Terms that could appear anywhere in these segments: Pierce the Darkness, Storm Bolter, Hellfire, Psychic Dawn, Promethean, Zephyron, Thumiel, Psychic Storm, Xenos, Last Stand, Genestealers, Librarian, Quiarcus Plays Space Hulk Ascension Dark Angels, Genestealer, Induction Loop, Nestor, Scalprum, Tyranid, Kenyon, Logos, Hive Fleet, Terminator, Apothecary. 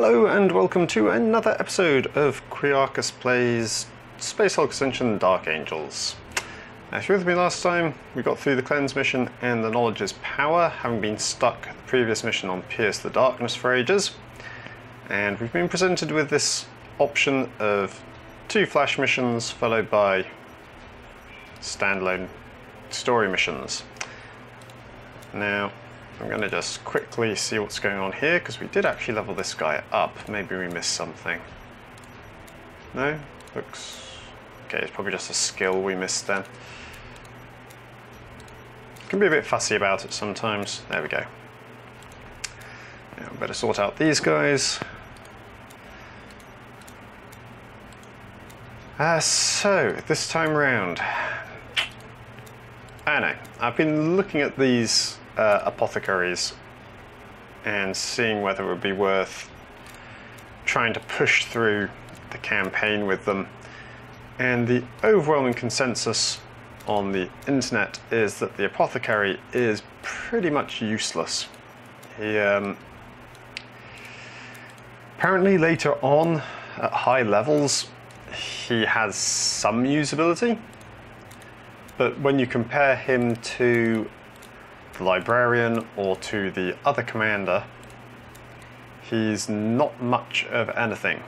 Hello and welcome to another episode of Quiarcus Plays Space Hulk Ascension Dark Angels. Now, if you were with me last time, we got through the cleanse mission and the knowledge is power, having been stuck the previous mission on Pierce the Darkness for ages. And we've been presented with this option of two flash missions followed by standalone story missions. Now, I'm going to just quickly see what's going on here, because we did actually level this guy up. Maybe we missed something. No? Looks... okay, it's probably just a skill we missed then. Can be a bit fussy about it sometimes. There we go. Now, better sort out these guys. So, this time round... I know, I've been looking at these apothecaries and seeing whether it would be worth trying to push through the campaign with them, and the overwhelming consensus on the internet is that the apothecary is pretty much useless. He apparently later on at high levels he has some usability, but when you compare him to the Librarian or to the other commander, he's not much of anything.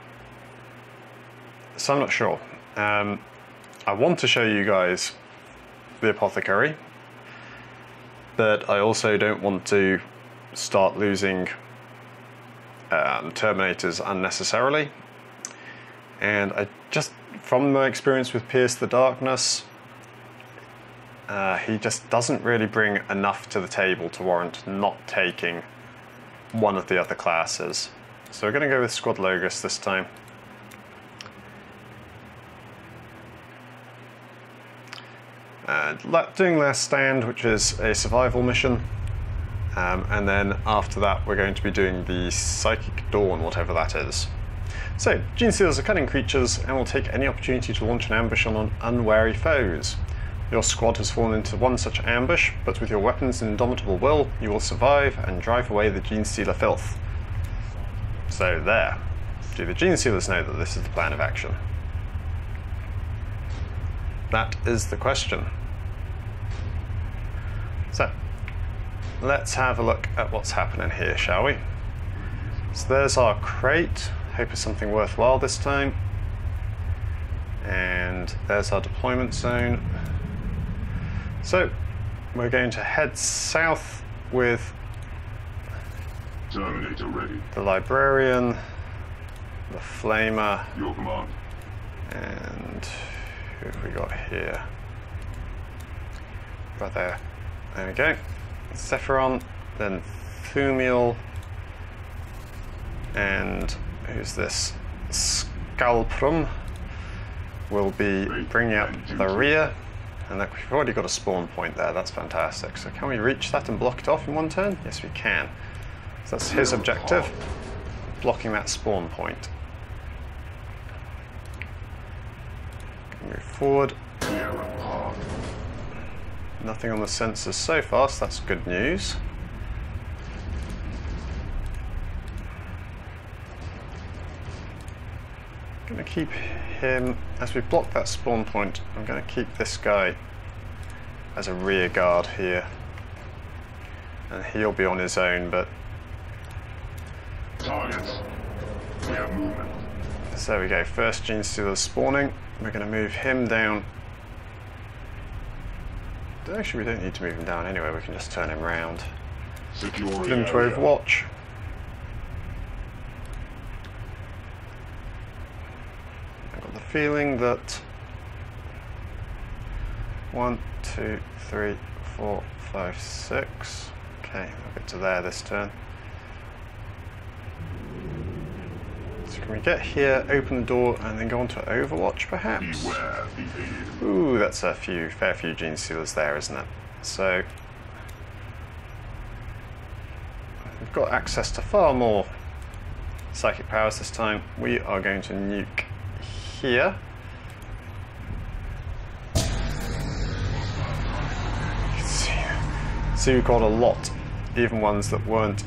So I'm not sure. I want to show you guys the apothecary, but I also don't want to start losing Terminators unnecessarily. And I just, from my experience with Pierce the Darkness, he just doesn't really bring enough to the table to warrant not taking one of the other classes. So we're going to go with Squad Logos this time. Doing Last Stand, which is a survival mission. And then after that we're going to be doing the Psychic Dawn, whatever that is. So, Genestealers are cunning creatures and will take any opportunity to launch an ambush on unwary foes. Your squad has fallen into one such ambush, but with your weapons and indomitable will, you will survive and drive away the Genestealer filth. So there. Do the Genestealers know that this is the plan of action? That is the question. So, let's have a look at what's happening here, shall we? So there's our crate. Hope it's something worthwhile this time. And there's our deployment zone. So, we're going to head south with Terminator ready. The Librarian, the Flamer, your command. And who have we got here? Right there. There we go. Zephyron, then Thumiel, and who's this? Scalprum will be bringing up the rear. And that, we've already got a spawn point there, that's fantastic. So can we reach that and block it off in one turn? Yes, we can. So that's his objective, blocking that spawn point. Move forward. Nothing on the sensors so far, so that's good news. I'm going to keep him, as we block that spawn point, I'm going to keep this guy as a rear guard here. And he'll be on his own, but... targets. We have movement. So there we go, first Genestealer spawning. We're going to move him down. Actually, we don't need to move him down anyway, we can just turn him round. Put him to overwatch. Feeling that 1, 2, 3, 4, 5, 6. Okay, I'll get to there this turn. So can we get here, open the door, and then go on to Overwatch perhaps? Ooh, that's a fair few Genestealers there, isn't it? So we've got access to far more psychic powers this time. We are going to nuke here. See, we've got a lot, even ones that weren't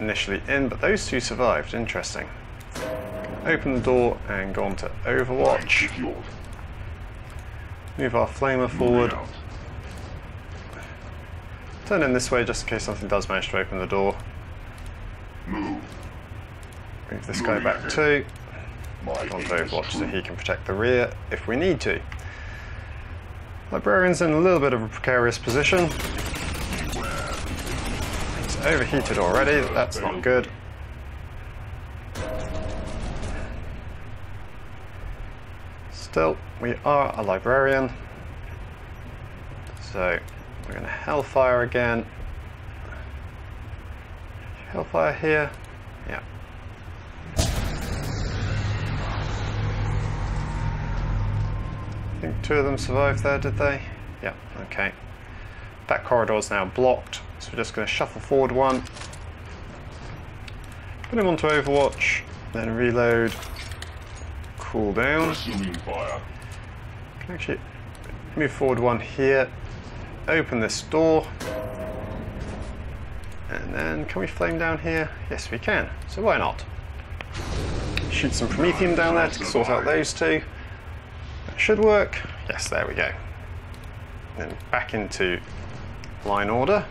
initially in, but those two survived. Interesting. Open the door and go on to Overwatch. Move our flamer forward. Turn in this way just in case something does manage to open the door. Move this guy back too. On to Overwatch so he can protect the rear if we need to. Librarian's in a little bit of a precarious position. It's overheated already, that's not good. Still, we are a librarian. So, we're going to Hellfire again. Hellfire here. Yeah. I think two of them survived there, did they? Yeah, okay. That corridor's now blocked, so we're just going to shuffle forward one. Put him onto Overwatch, then reload. Cool down. Can actually move forward one here. Open this door. And then can we flame down here? Yes we can, so why not? Shoot some Promethean down there to sort out those two. That should work. Yes, there we go. Then back into line order.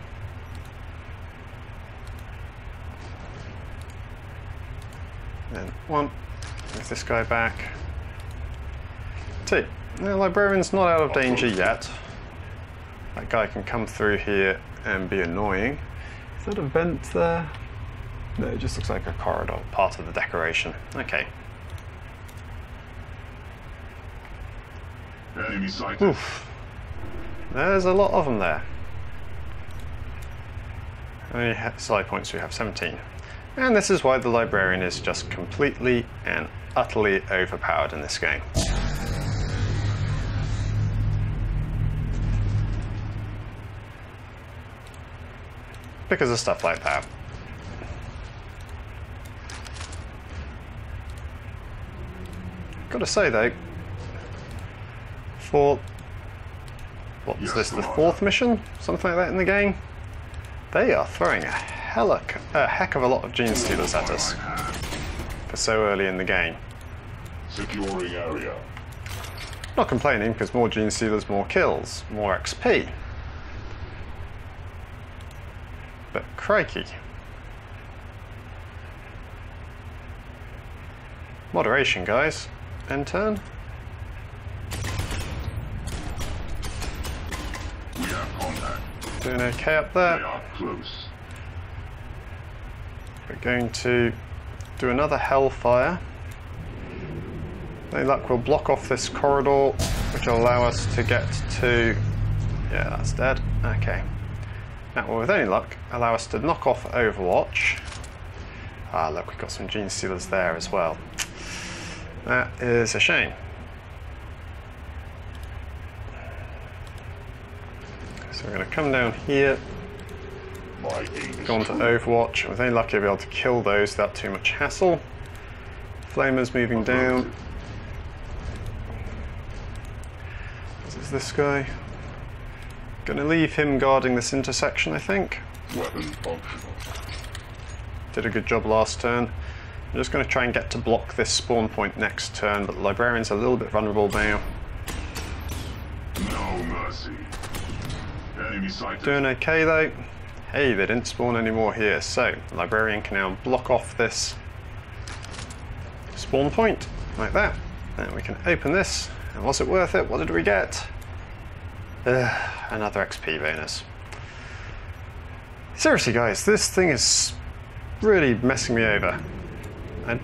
Then one. Move this guy back. Two. Now, Librarian's not out of danger yet. That guy can come through here and be annoying. Is that a vent there? No, it just looks like a corridor, part of the decoration. Okay. Enemy sighted. Oof. There's a lot of them there. How many side points do we have? 17. And this is why the Librarian is just completely and utterly overpowered in this game. Because of stuff like that. Gotta say though, for what was this, the fourth mission? Something like that in the game? They are throwing a heck of a lot of Genestealers at us for so early in the game. Securing area. Not complaining because more Genestealers, more kills, more XP. But crikey. Moderation, guys. End turn. We are contact. Doing okay up there. We are close. We're going to do another Hellfire. No luck, we'll block off this corridor, which will allow us to get to... Yeah, that's dead. Okay. That will, with any luck, allow us to knock off Overwatch. Ah, look, we've got some Genestealers there as well. That is a shame. So we're going to come down here, go on to Overwatch. With any luck, you'll be able to kill those without too much hassle. Flamers moving down. This is this guy. Going to leave him guarding this intersection, I think. Did a good job last turn. I'm just going to try and get to block this spawn point next turn, but the Librarian's a little bit vulnerable now. No mercy. Enemy sighted. Doing okay though. Hey, they didn't spawn anymore here, so the Librarian can now block off this spawn point like that. Then we can open this. And was it worth it? What did we get? Another XP bonus. Seriously guys, this thing is really messing me over. And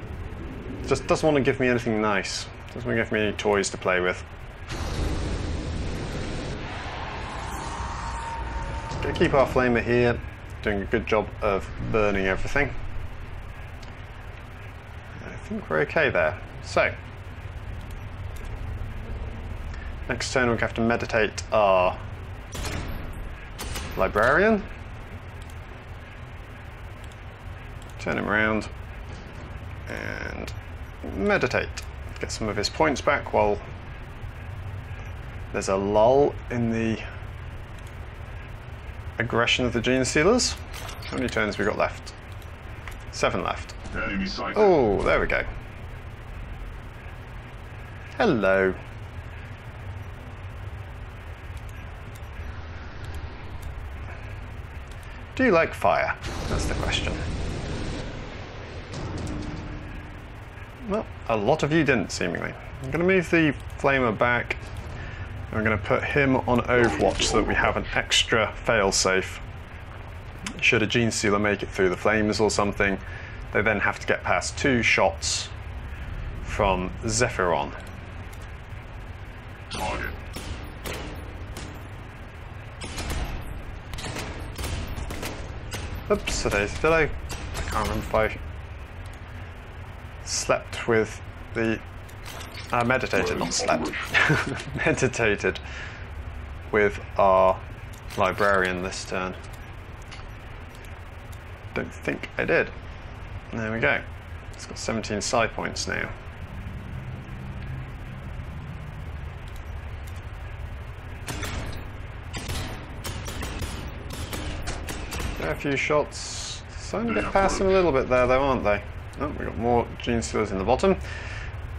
just doesn't want to give me anything nice. Doesn't want to give me any toys to play with. Gonna keep our flamer here, doing a good job of burning everything. I think we're okay there. So next turn we'll have to meditate our Librarian. Turn him around and meditate. Get some of his points back while there's a lull in the aggression of the Genestealers. How many turns have we got left? 7 left. Oh, there we go. Hello. Do you like fire? That's the question. Well, a lot of you didn't, seemingly. I'm going to move the flamer back. I'm going to put him on Overwatch so that we have an extra failsafe. Should a Genestealer make it through the flames or something, they then have to get past 2 shots from Zephyron. Target. Oops, did I? I can't remember if I slept with the... meditated, not slept. Meditated with our Librarian this turn. Don't think I did. There we go. It's got 17 psi points now. There are a few shots. Starting to get past them a little bit there though, aren't they? Oh, we've got more Genestealers in the bottom.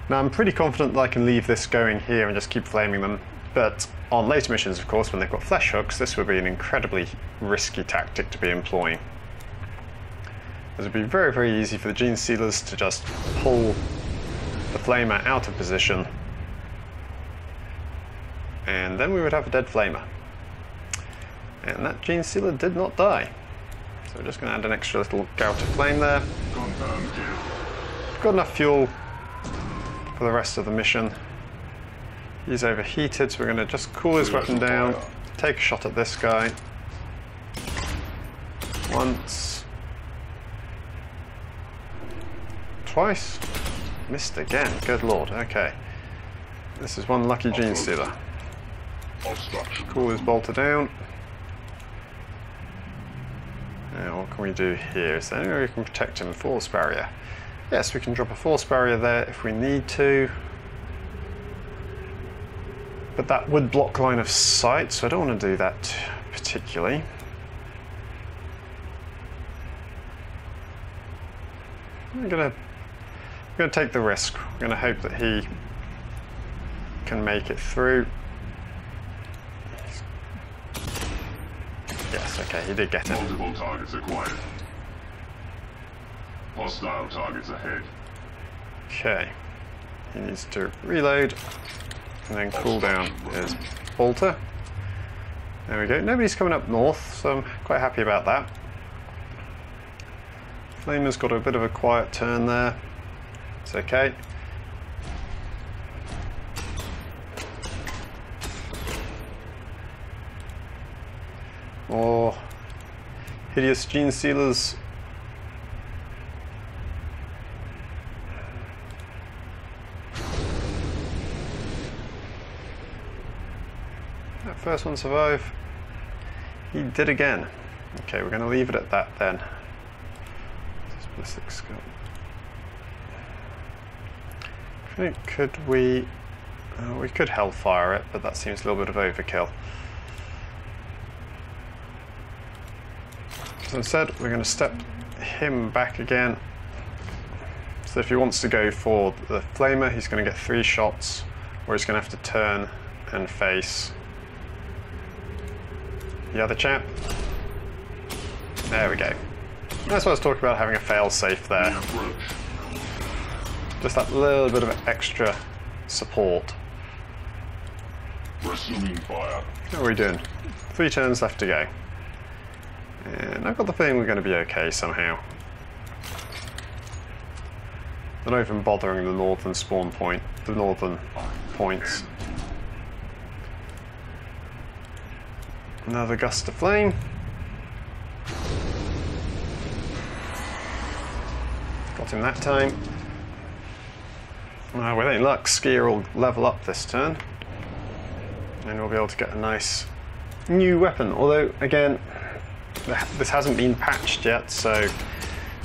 Now I'm pretty confident that I can leave this going here and just keep flaming them, but on later missions of course when they've got flesh hooks this would be an incredibly risky tactic to be employing. It would be very, very easy for the Genestealers to just pull the flamer out of position and then we would have a dead flamer. And that Genestealer did not die. So we're just going to add an extra little gout of flame there. We've got enough fuel for the rest of the mission. He's overheated, so we're going to just cool his weapon down, take a shot at this guy once, twice, missed again, good lord. Okay, this is one lucky Genestealer. Cool his bolter down. Now what can we do here? Is there any way we can protect him? Force barrier. Yes, we can drop a force barrier there if we need to. But that would block line of sight, so I don't want to do that particularly. I'm going to take the risk. I'm going to hope that he can make it through. Yes, okay, he did get it. Multiple targets acquired. Hostile targets ahead. Okay. He needs to reload and then cool down his bolter. There we go. Nobody's coming up north, so I'm quite happy about that. Flamer's got a bit of a quiet turn there. It's okay. More hideous Genestealers. First one survive. He did again. Okay, we're going to leave it at that then. Ballistic scope. I think could we could Hellfire it, but that seems a little bit of overkill. So instead, we're going to step him back again. So if he wants to go for the flamer, he's going to get 3 shots, or he's going to have to turn and face the other chap. There we go. That's what I was talking about, having a fail-safe there. Just that little bit of extra support. Resuming fire. How are we doing? 3 turns left to go. And I've got the feeling we're going to be okay somehow. They're not even bothering the northern spawn point, the northern points. Another gust of flame. Got him that time. Well, with any luck, Skier will level up this turn. And we'll be able to get a nice new weapon. Although, again, this hasn't been patched yet, so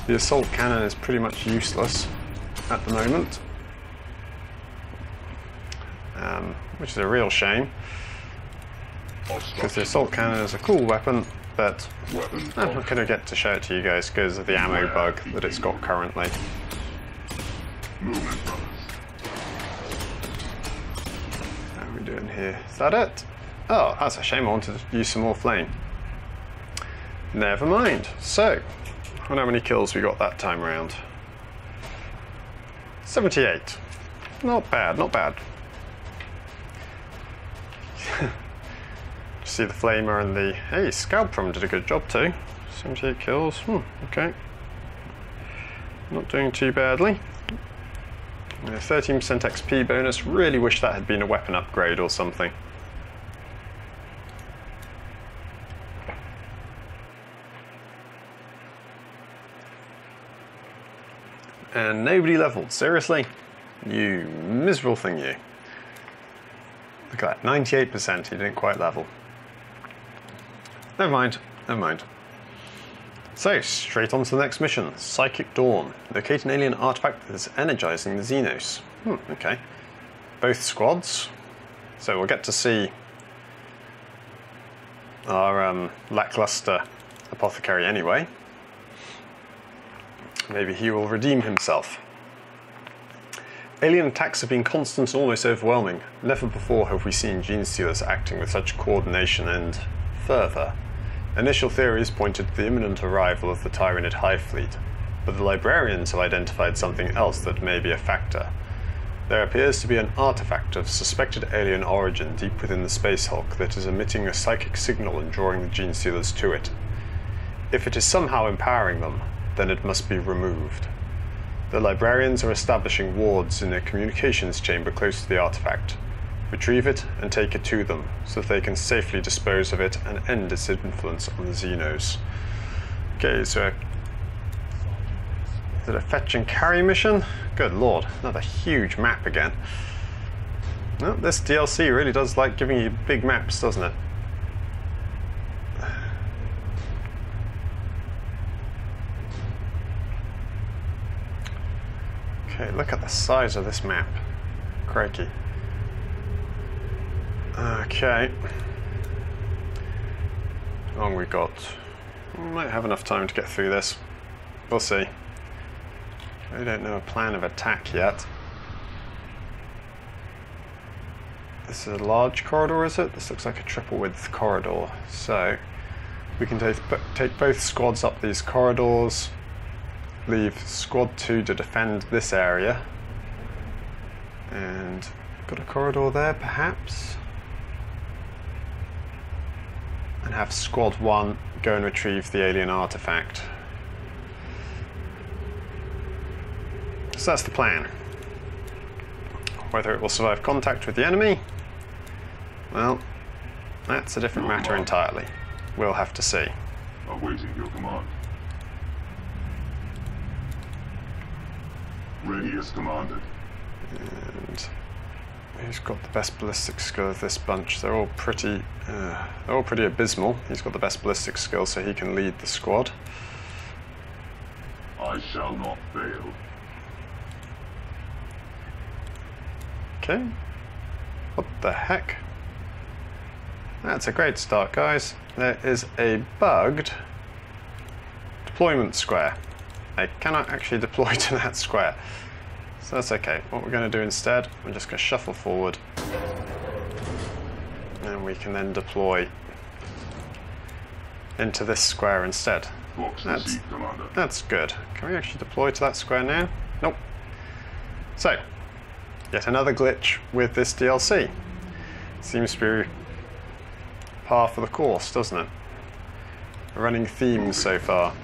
the assault cannon is pretty much useless at the moment. Which is a real shame. Because the assault cannon is a cool weapon, but I'm not going to get to show it to you guys because of the ammo bug that it's got currently. How are we doing here? Is that it? Oh, that's a shame, I wanted to use some more flame. Never mind. So, I don't know how many kills we got that time round. 78. Not bad, not bad. See the flamer and the... Hey, Scalprum did a good job too. 78 kills. Okay. Not doing too badly. 13% XP bonus. Really wish that had been a weapon upgrade or something. And nobody leveled. Seriously? You miserable thing, you. Look at that. 98%. He didn't quite level. Never mind. Never mind. So, straight on to the next mission. Psychic Dawn. Locate an alien artifact that is energizing the Xenos. Okay. Both squads. So we'll get to see our lackluster Apothecary anyway. Maybe he will redeem himself. Alien attacks have been constant and almost overwhelming. Never before have we seen Genestealers acting with such coordination and fervor. Initial theories pointed to the imminent arrival of the Tyranid Hive Fleet, but the Librarians have identified something else that may be a factor. There appears to be an artifact of suspected alien origin deep within the Space Hulk that is emitting a psychic signal and drawing the Genestealers to it. If it is somehow empowering them, then it must be removed. The Librarians are establishing wards in their communications chamber close to the artifact. Retrieve it and take it to them, so that they can safely dispose of it and end its influence on the Xenos. Okay, so is it a fetch and carry mission? Good lord, another huge map again. Well, this DLC really does like giving you big maps, doesn't it? Okay, look at the size of this map. Crikey. Okay. How long we got? We might have enough time to get through this. We'll see. We don't know a plan of attack yet. This is a large corridor, is it? This looks like a triple width corridor. So, we can take both squads up these corridors. Leave squad 2 to defend this area, and got a corridor there perhaps, and have squad 1 go and retrieve the alien artifact. So that's the plan. Whether it will survive contact with the enemy, well, that's a different matter entirely. We'll have to see. Awaiting your command. Radius commanded. And who's got the best ballistic skill of this bunch? They're all pretty. They're all pretty abysmal. He's got the best ballistic skill, so he can lead the squad. I shall not fail. Okay. What the heck? That's a great start, guys. There is a bugged deployment square. I cannot actually deploy to that square, so that's okay. What we're going to do instead, we're just going to shuffle forward, and we can then deploy into this square instead. That's good. Can we actually deploy to that square now? Nope. So, yet another glitch with this DLC. Seems to be par for the course, doesn't it? A running theme so far.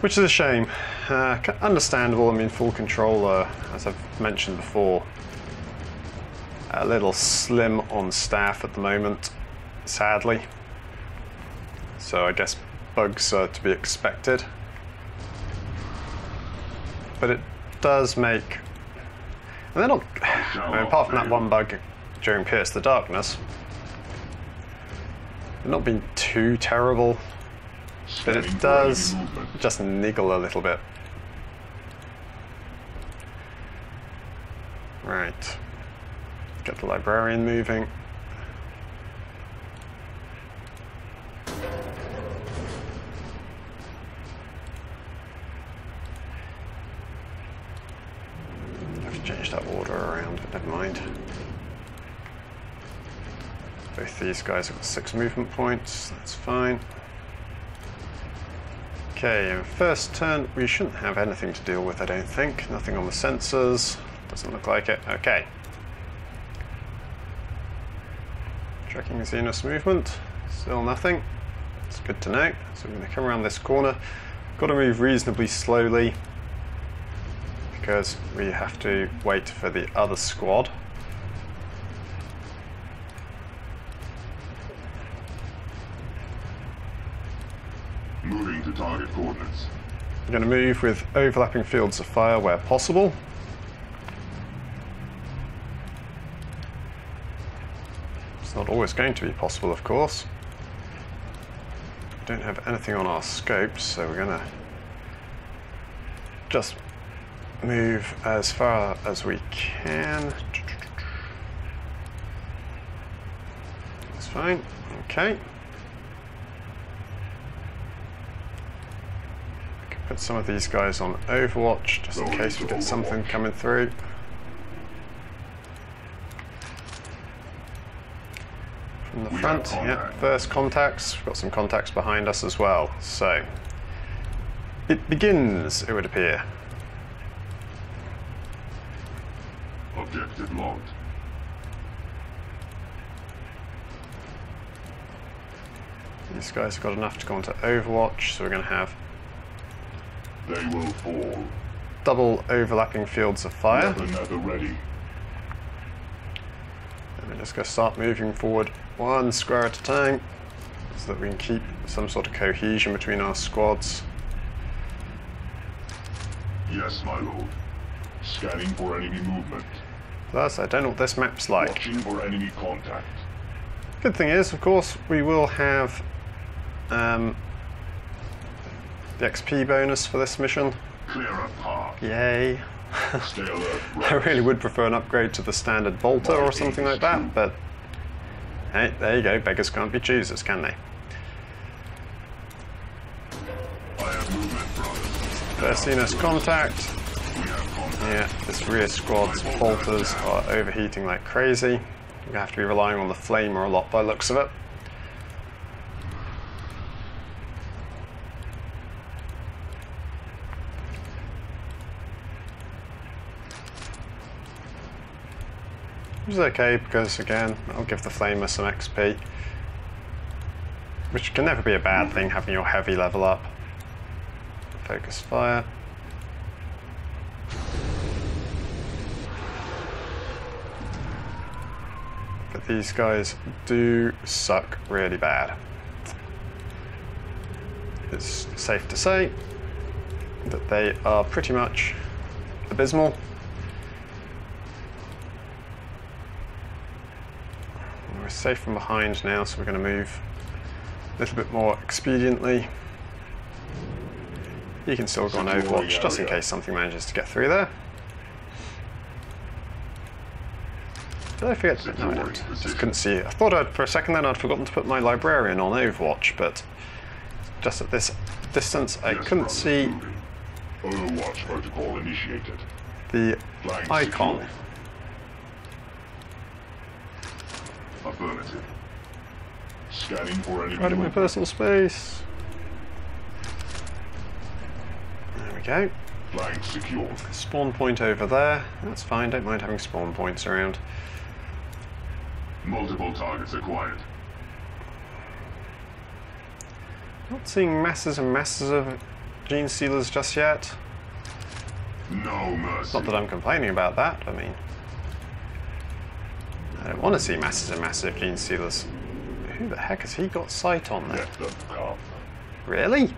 Which is a shame. Understandable. I mean, full controller, as I've mentioned before, a little slim on staff at the moment, sadly. So I guess bugs are to be expected. But it does make... And they're not... I mean, apart from that one bug during Pierce the Darkness, they've not been too terrible. But it does just niggle a little bit. Right. Get the Librarian moving. change that order around, but never mind. Both these guys have got 6 movement points, that's fine. Okay, and first turn we shouldn't have anything to deal with, I don't think. Nothing on the sensors, doesn't look like it. Okay. Tracking Xenos movement, still nothing. It's good to know. So we're going to come around this corner. Got to move reasonably slowly because we have to wait for the other squad. Moving to target coordinates. We're going to move with overlapping fields of fire where possible. It's not always going to be possible, of course. Don't have anything on our scopes, so we're gonna just move as far as we can. That's fine. Okay. We can put some of these guys on Overwatch just in case we get something coming through. From the front, yep, first contacts. We've got some contacts behind us as well. So, it begins, it would appear. Objective logged. These guys have got enough to go into Overwatch, so we're going to have they will fall. Double overlapping fields of fire. Never ready. And we're just going to start moving forward one square at a time so that we can keep some sort of cohesion between our squads. Yes, my lord. Scanning for enemy movement. Plus, I don't know what this map's like. Watching for enemy contact. Good thing is, of course, we will have the XP bonus for this mission. Clear a path. Yay. I really would prefer an upgrade to the standard Bolter or something like that, but hey, there you go, beggars can't be choosers, can they? First Xenos contact. Yeah, this rear squad's Bolters are overheating like crazy. We're going to have to be relying on the Flamer a lot by the looks of it. Which is okay because, again, I'll give the Flamer some XP. Which can never be a bad thing, having your heavy level up. Focus fire. But these guys do suck really bad. It's safe to say that they are pretty much abysmal. We're safe from behind now, so we're going to move a little bit more expediently. You can still go on Overwatch just in case something manages to get through there. Did I forget to... No, I didn't. Just couldn't see. I thought I'd, for a second then I'd forgotten to put my Librarian on Overwatch, but just at this distance I couldn't see Overwatch protocol initiated. The icon. Affirmative. Scanning for any right in my personal space. There we go. Flank secure. Spawn point over there. That's fine, don't mind having spawn points around. Multiple targets acquired. Not seeing masses and masses of Genestealers just yet. No mercy. Not that I'm complaining about that, I mean. I don't want to see masses and masses of Genestealers. Who the heck has he got sight on there? Really?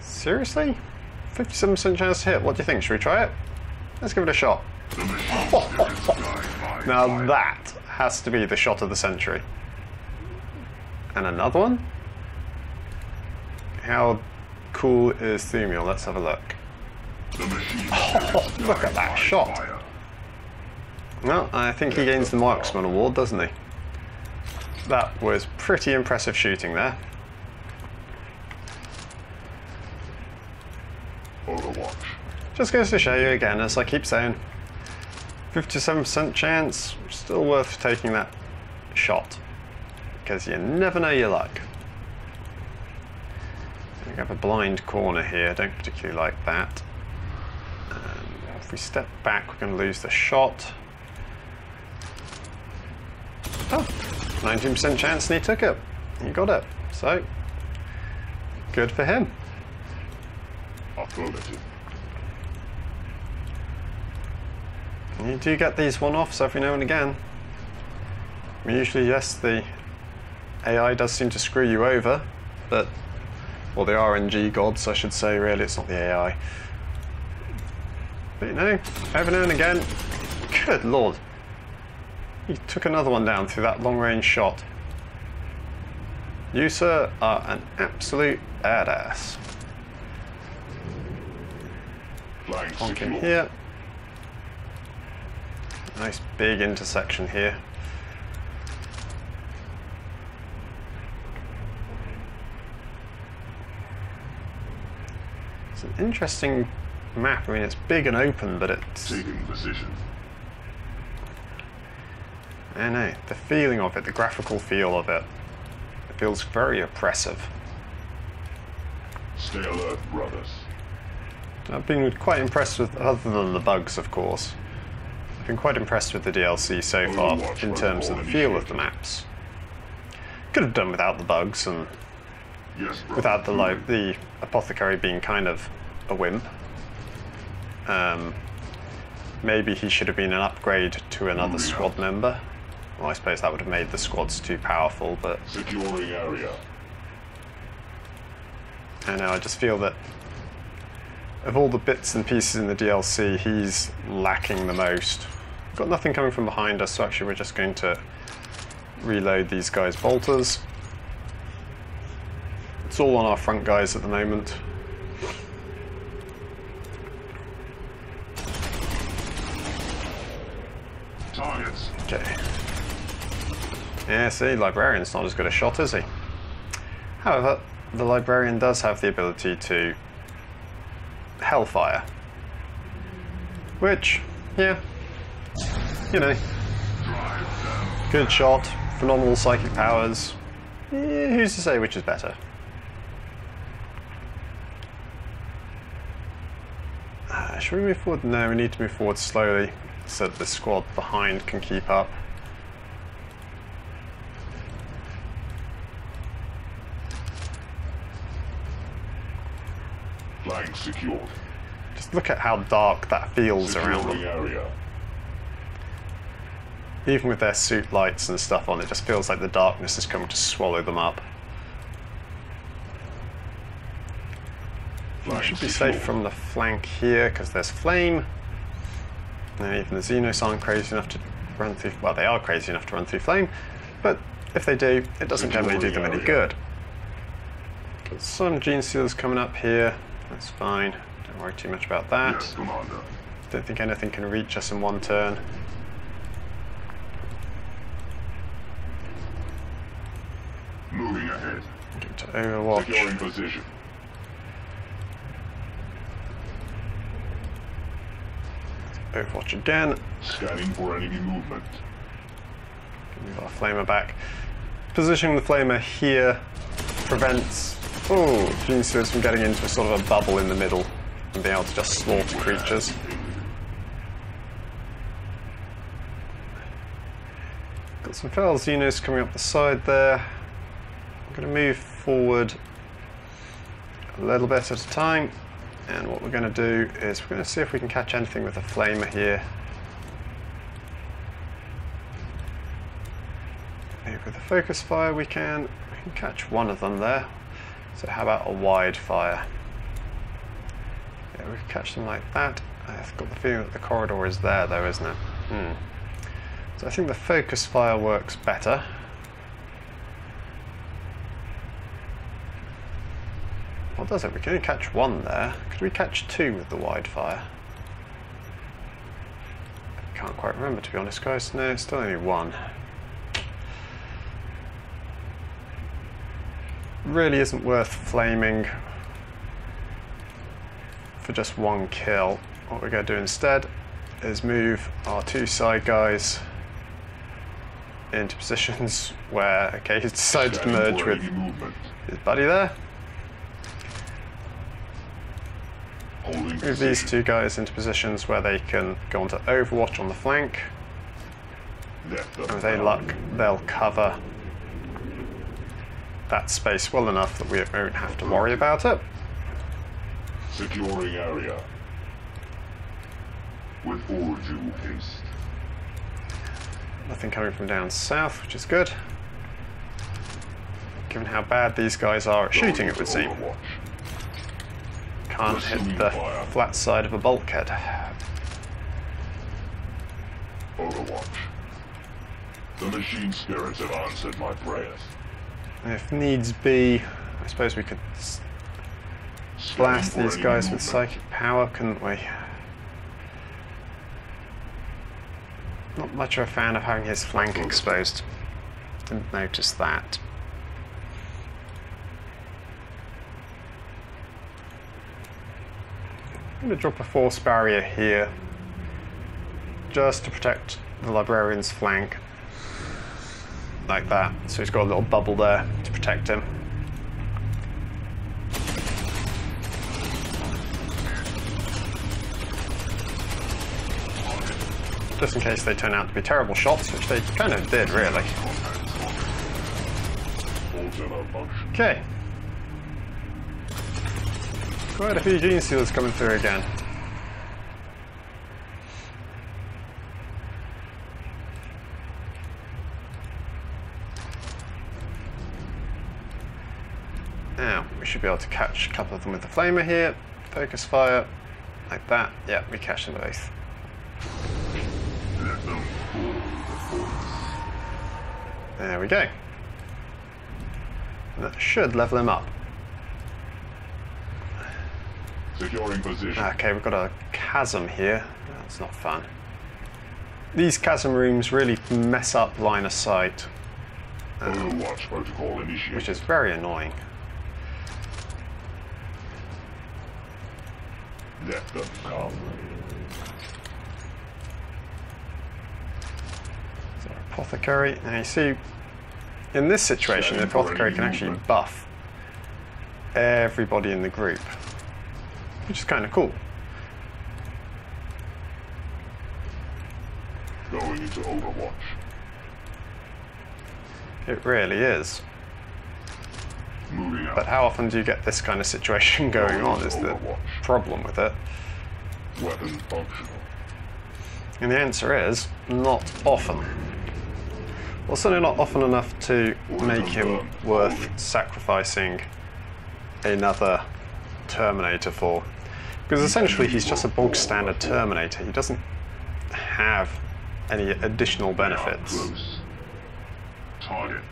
Seriously? 57% chance to hit. What do you think? Should we try it? Let's give it a shot. Now that has to be the shot of the century. And another one? How cool is Thumiel? Let's have a look. Oh, look at that shot. Well, I think he gains the Marksman Award, doesn't he? That was pretty impressive shooting there. Overwatch. Just goes to show you again, as I keep saying, 57% chance, still worth taking that shot, because you never know your luck. We have a blind corner here, don't particularly like that. If we step back, we're going to lose the shot. Oh, 19% chance and he took it. He got it. So, good for him. You do get these one-offs every now and again. I mean, usually, yes, the AI does seem to screw you over, but... Or the RNG gods, I should say, really, it's not the AI. But you know, every now and again... Good lord! He took another one down through that long-range shot. You, sir, are an absolute badass. Bonk in here. Nice big intersection here. It's an interesting map. I mean, it's big and open, but it's... Taking position. I know, the feeling of it, the graphical feel of it, it feels very oppressive. Stay alert, brothers. I've been quite impressed with, other than the bugs, of course. I've been quite impressed with the DLC so far in terms of the feel of the maps. Could have done without the bugs and... Yes, without the the apothecary being kind of a wimp. Maybe he should have been an upgrade to another squad member. Well, I suppose that would have made the squads too powerful, but... Securing area. I know, I just feel that of all the bits and pieces in the DLC, he's lacking the most. We've got nothing coming from behind us, so actually we're just going to reload these guys' bolters. It's all on our front guys at the moment. Targets. Okay. Yeah, see, Librarian's not as good a shot, is he? However, the Librarian does have the ability to Hellfire. Which, yeah, you know, good shot, phenomenal psychic powers. Yeah, who's to say which is better? Should we move forward? No, we need to move forward slowly so that the squad behind can keep up. Flank secured. Just look at how dark that feels around them. Area. Even with their suit lights and stuff on, it just feels like the darkness is coming to swallow them up. We should be safe from the flank here because there's flame. Now even the Xenos aren't crazy enough to run through... Well, they are crazy enough to run through flame, but if they do, it doesn't generally do them any good. Got some Genestealers coming up here. That's fine. Don't worry too much about that. Yes, Commander. Don't think anything can reach us in one turn. Moving ahead. Give it to Overwatch. Securing position. Overwatch again. Scanning for enemy movement. Move our flamer back. Positioning the flamer here prevents Genestealers from getting into a sort of a bubble in the middle and being able to just slaughter creatures. Got some feral Xenos coming up the side there. I'm going to move forward a little bit at a time. And what we're going to do is we're going to see if we can catch anything with a flamer here. Maybe with a focus fire we can catch one of them there. So how about a wide fire? Yeah, we can catch them like that. I've got the feeling that the corridor is there though, isn't it? So I think the focus fire works better. Well, does it? We can only catch one there. Could we catch two with the wide fire? I can't quite remember, to be honest, guys. No, it's still only one. Really isn't worth flaming for just one kill. What we're going to do instead is move our two side guys into positions where, okay, he's decided to merge with his buddy there. Move these two guys into positions where they can go onto Overwatch on the flank. And with any luck, they'll cover that space well enough that we won't have to worry about it. Securing area. With all due haste. Nothing coming from down south, which is good. Given how bad these guys are at shooting, it would seem. Can't hit the flat side of a bulkhead. Overwatch. The machine spirits have answered my prayers. If needs be, I suppose we could blast these guys with psychic power, couldn't we? Not much of a fan of having his flank exposed. Didn't notice that. I'm going to drop a force barrier here, just to protect the Librarian's flank. Like that, so he's got a little bubble there to protect him. Just in case they turn out to be terrible shots, which they kind of did, really. Okay. Quite a few Genestealers coming through again. Should be able to catch a couple of them with the flamer here. Focus fire, like that. Yeah, we catch them both. There we go. And that should level him up. Securing position. Okay, we've got a chasm here. That's not fun. These chasm rooms really mess up line of sight, which is very annoying. So Apothecary, now you see in this situation the Apothecary can actually buff everybody in the group, which is kind of cool. Going into Overwatch. It really is. But how often do you get this kind of situation going on is the problem with it. Weapon functional. And the answer is, not often. Well, certainly not often enough to make him worth sacrificing another Terminator for. Because essentially he's just a bog standard Terminator. He doesn't have any additional benefits. Target.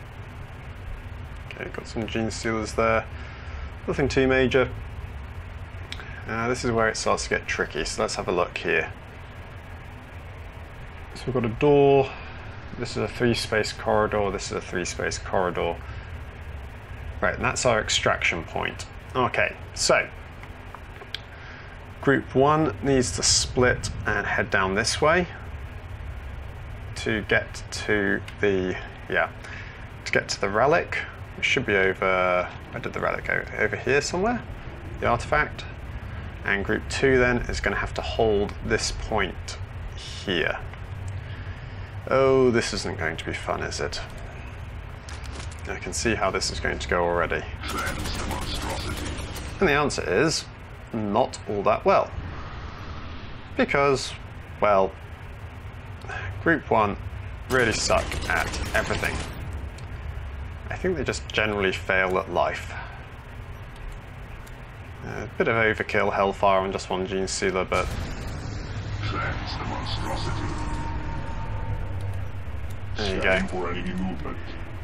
Okay, got some Genestealers there. Nothing too major. This is where it starts to get tricky, so let's have a look here. So we've got a door. This is a three-space corridor. This is a three-space corridor. Right, and that's our extraction point. Okay, so Group 1 needs to split and head down this way to get to the, relic. It should be over, where did the relic go? Over here somewhere, the artifact. And Group 2 then is going to have to hold this point here. Oh, this isn't going to be fun, is it? I can see how this is going to go already. And the answer is, not all that well. Because, well, Group 1 really suck at everything. I think they just generally fail at life. A bit of overkill, Hellfire on just one Genestealer, but the monstrosity. There you go.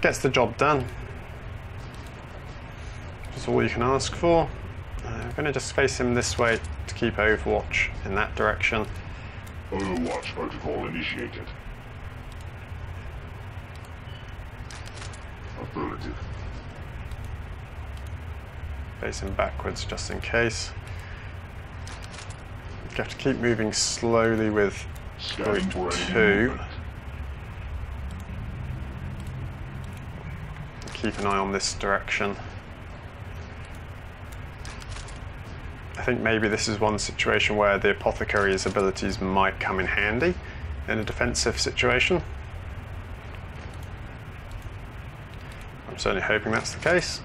Gets the job done. That's all you can ask for. I'm going to just face him this way to keep Overwatch in that direction. Overwatch protocol initiated. Affirmative. Facing backwards just in case. You have to keep moving slowly with group 2. Keep an eye on this direction. I think maybe this is one situation where the Apothecary's abilities might come in handy in a defensive situation. I'm certainly hoping that's the case.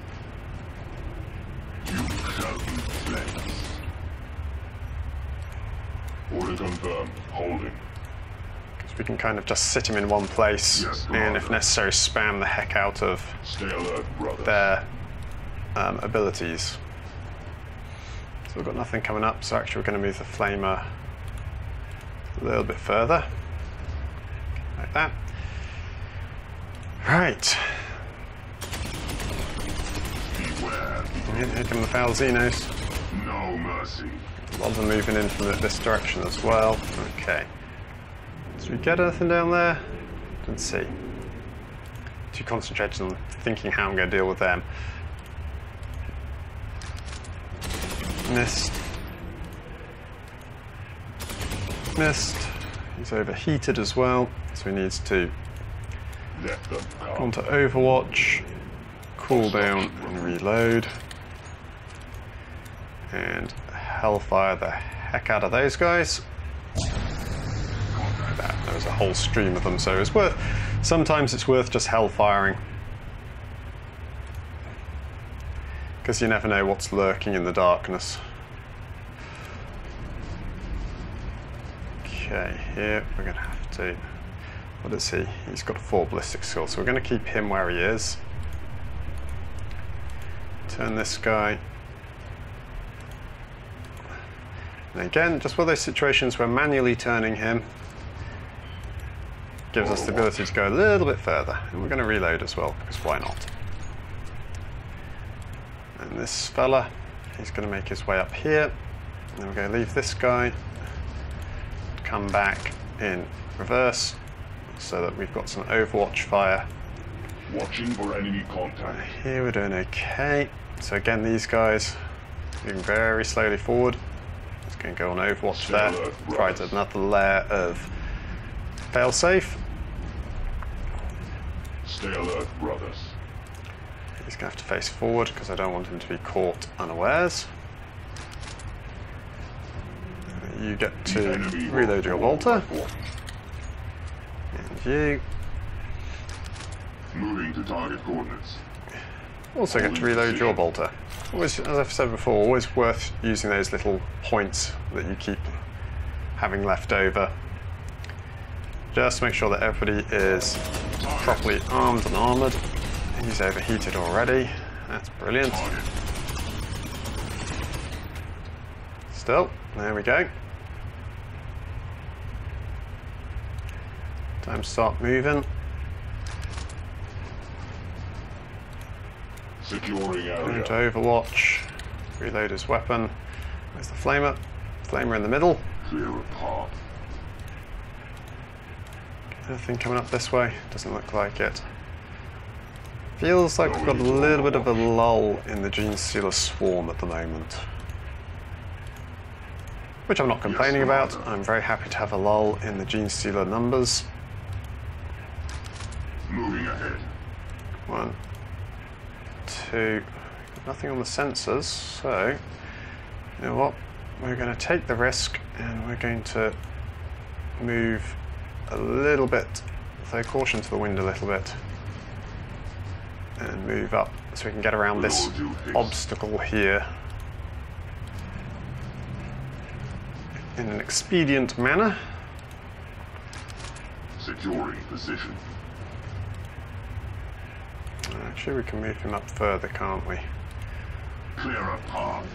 You shall be blessed. Order confirmed. Holding. Because we can kind of just sit him in one place, yes, and if necessary spam the heck out of alert, their abilities. So we've got nothing coming up, so actually we're going to move the Flamer a little bit further. Like that. Right. Here come the foul Xenos. No mercy. A lot of them moving in from this direction as well. Okay. Did we get anything down there? Didn't see. Too concentrated on thinking how I'm going to deal with them. Missed. Missed. He's overheated as well, so he needs to onto Overwatch. Cool down and reload. And Hellfire the heck out of those guys. There was a whole stream of them, so it's worth, sometimes it's worth just Hellfiring. Because you never know what's lurking in the darkness. Okay, here we're going to have to, what is he? He's got 4 ballistic skills, so we're going to keep him where he is. Turn this guy. And again, just one of those situations where manually turning him gives us the ability to go a little bit further. And we're going to reload as well, because why not? And this fella, he's going to make his way up here. And then we're going to leave this guy. Come back in reverse, so that we've got some Overwatch fire. Watching for enemy contact. Here we're doing okay. So again, these guys moving very slowly forward. It's going to go on Overwatch there. Right, another layer of failsafe. Stay alert, brothers. He's going to have to face forward because I don't want him to be caught unawares. You get to reload your Bolter. And you. Moving to target coordinates. Also get to reload your Bolter. Always, as I've said before, always worth using those little points that you keep having left over. Just make sure that everybody is properly armed and armoured. He's overheated already. That's brilliant. Still, there we go. Time to start moving. Securing area. To Overwatch. Reload his weapon. Where's the Flamer? Flamer in the middle. Clear apart. Anything coming up this way? Doesn't look like it. Feels like we've got a little bit of a lull in the Genestealer swarm at the moment. Which I'm not complaining about. I'm very happy to have a lull in the Genestealer numbers. Moving ahead. 1, 2, nothing on the sensors, so you know what, we're going to take the risk and we're going to move a little bit, throw caution to the wind a little bit, and move up so we can get around this obstacle here in an expedient manner. Securing position. Actually, we can move him up further, can't we? Clear a path.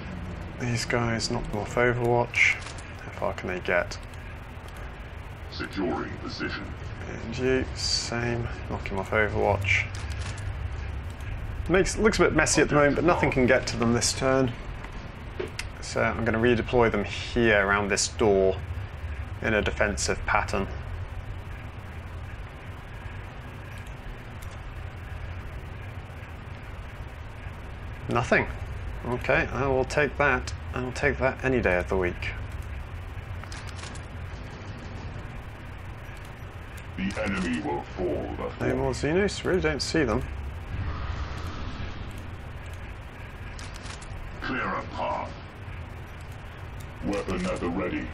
These guys knock them off Overwatch. How far can they get? Securing position. And you, same. Knock him off Overwatch. Looks a bit messy at the moment, but nothing can get to them this turn. So I'm going to redeploy them here around this door in a defensive pattern. Nothing. Okay, I will take that. I will take that any day of the week. The enemy will fall before. Any more Xenos? Really don't see them. Clear a path. Weapon at the ready.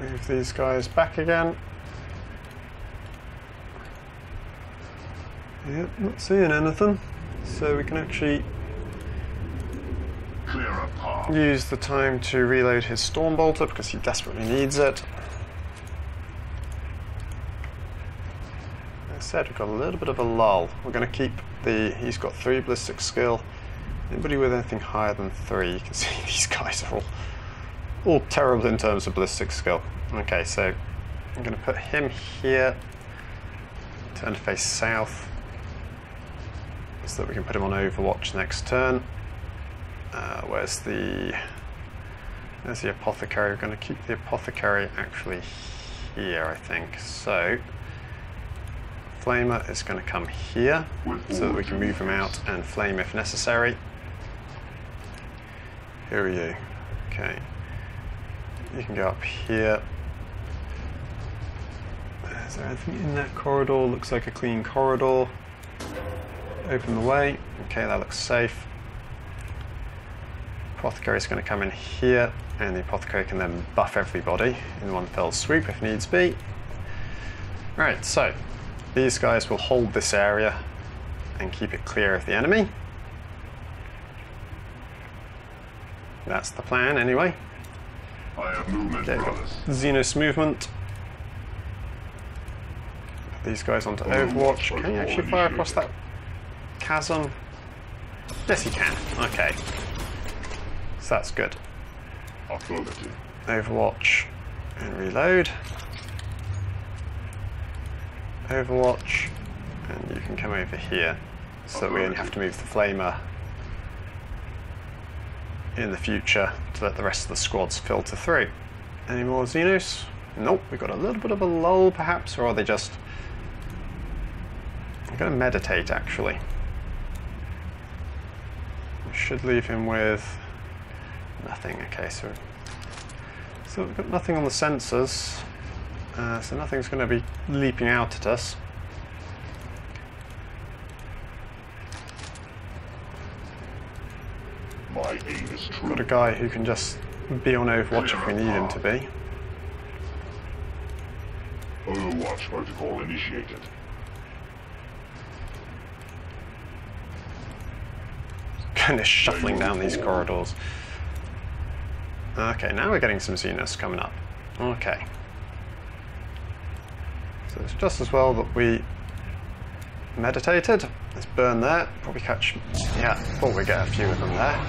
Move these guys back again. Yep, not seeing anything. So we can actually use the time to reload his Storm Bolter because he desperately needs it. As I said, we've got a little bit of a lull. We're going to keep the... he's got 3 ballistic skill. Anybody with anything higher than 3, you can see these guys are all terrible in terms of ballistic skill. Okay, so I'm going to put him here. Turn to face south, so that we can put him on Overwatch next turn. Where's the... there's the Apothecary. We're going to keep the Apothecary actually here, I think. So, Flamer is going to come here, so that we can move him out and flame if necessary. Who are you? Okay. You can go up here. Is there anything in that corridor? Looks like a clean corridor. Open the way. Okay, that looks safe. Apothecary is going to come in here, and the Apothecary can then buff everybody in one fell swoop if needs be. Right, so these guys will hold this area and keep it clear of the enemy. That's the plan, anyway. I have movement, brothers. Xenos movement. Put these guys onto Overwatch. Can you actually fire across that chasm? Yes, you can. Okay. So that's good. Overwatch and reload. Overwatch, and you can come over here so that we only have to move the Flamer in the future to let the rest of the squads filter through. Any more Xenos? Nope, we've got a little bit of a lull perhaps, or are they just... I'm going to meditate actually. I should leave him with... nothing. Okay, so we've got nothing on the sensors, so nothing's going to be leaping out at us. We've got a guy who can just be on Overwatch if we need him to be. Overwatch protocol initiated. Kind of shuffling down these corridors. Okay, now we're getting some Xenos coming up. Okay. So it's just as well that we meditated. Let's burn there. Probably catch... yeah, thought we'd get a few of them there.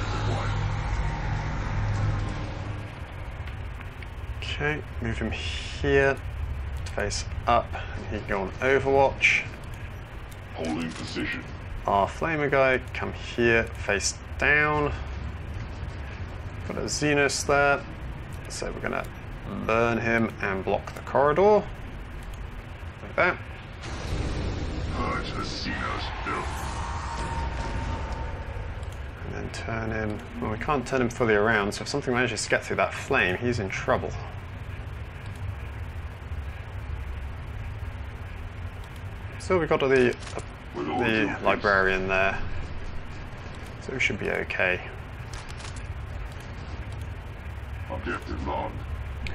Okay, move him here. Face up. And he can go on Overwatch. Holding position. Our Flamer guy, come here. Face down. Got a Xenos there, so we're going to burn him and block the corridor. Like that. Purge the Xenos build. And then turn him... well, we can't turn him fully around, so if something manages to get through that flame, he's in trouble. So we've got the Librarian there, so we should be okay.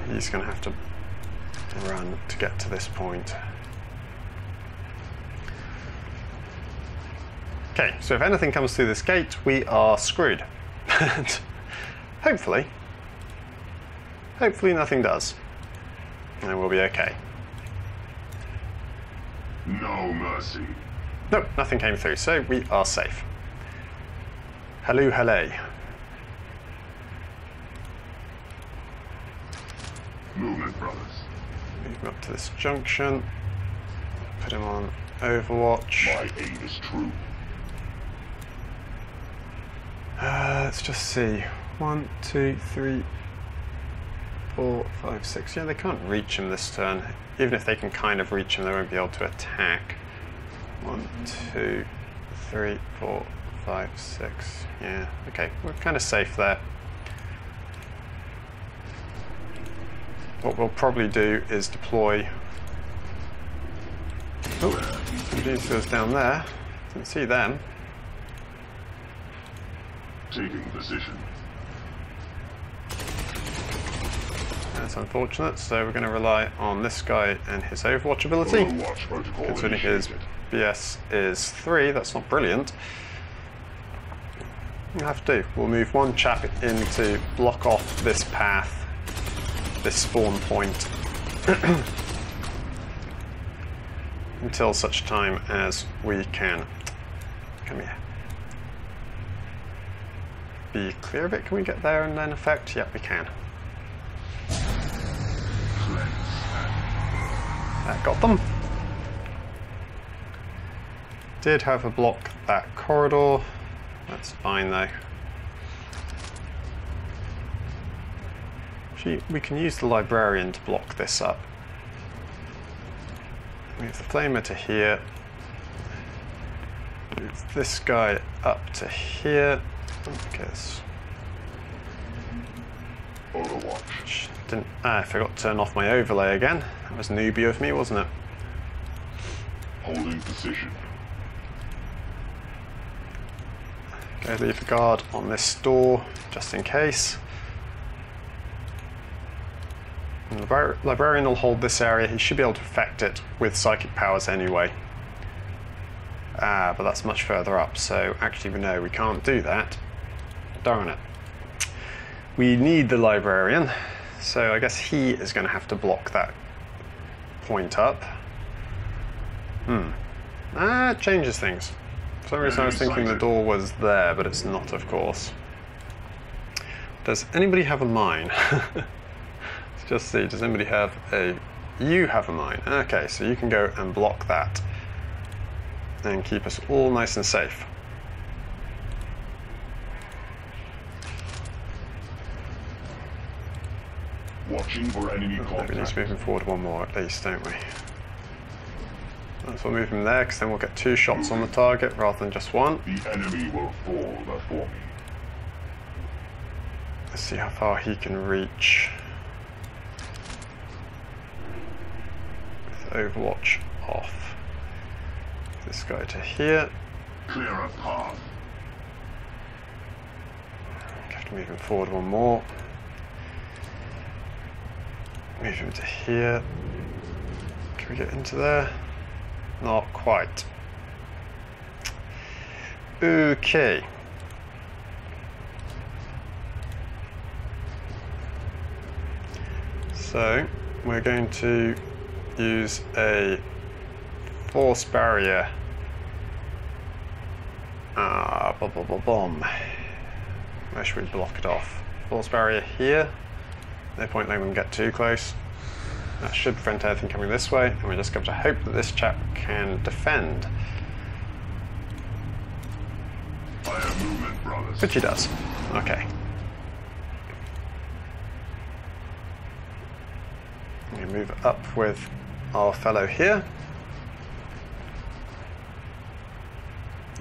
He's going to have to run to get to this point. Okay, so if anything comes through this gate, we are screwed. Hopefully nothing does. And we'll be okay. No mercy. Nope, nothing came through, so we are safe. Hello, hello. Movement, brothers. Move him up to this junction. Put him on Overwatch. My aim is true. Let's just see. 1, 2, 3, 4, 5, 6. Yeah, they can't reach him this turn. Even if they can kind of reach him, they won't be able to attack. 1, 2, 3, 4, 5, 6. Yeah, okay. We're kind of safe there. what we'll probably do is deploy... Oh, Genestealer's down there. Didn't see them. Taking position. That's unfortunate, so we're going to rely on this guy and his Overwatch ability. Considering his BS is 3, that's not brilliant. We'll have to do. We'll move one chap in to block off this path, this spawn point, until such time as we can. Come here. Be clear of it. Can we get there and then effect? Yep, we can. That got them. Did have a block that corridor. That's fine though. Actually, we can use the Librarian to block this up. Move the Flamer to here. Move this guy up to here. I guess. Overwatch. Didn't, I forgot to turn off my overlay again. That was newbie of me, wasn't it? Holding position. Go leave a guard on this door, just in case. And the Librarian will hold this area. He should be able to affect it with psychic powers anyway. Ah, but that's much further up, so actually we know we can't do that. Darn it. We need the Librarian. So I guess he is going to have to block that point up. Hmm. Ah, it changes things. For some reason I was thinking the door was there, but it's not, of course. Does anybody have a mine? Let's just see, does anybody have a... You have a mine. Okay, so you can go and block that. And keep us all nice and safe. Watching for enemy contact. We need to move him forward one more at least, don't we? Let's all move him there, because then we'll get 2 shots on the target rather than just one. The enemy will fall before me. Let's see how far he can reach. With Overwatch off. This guy to here. Clear a path. We have to move him forward one more. Move him to here. Can we get into there? Not quite. Okay. So we're going to use a force barrier. Ah, blah blah blah bomb. Where should we block it off? Force barrier here. No point letting them get too close. That should prevent anything coming this way, and we're just going to hope that this chap can defend. Fire movement, brothers. Which he does. Okay. We move up with our fellow here.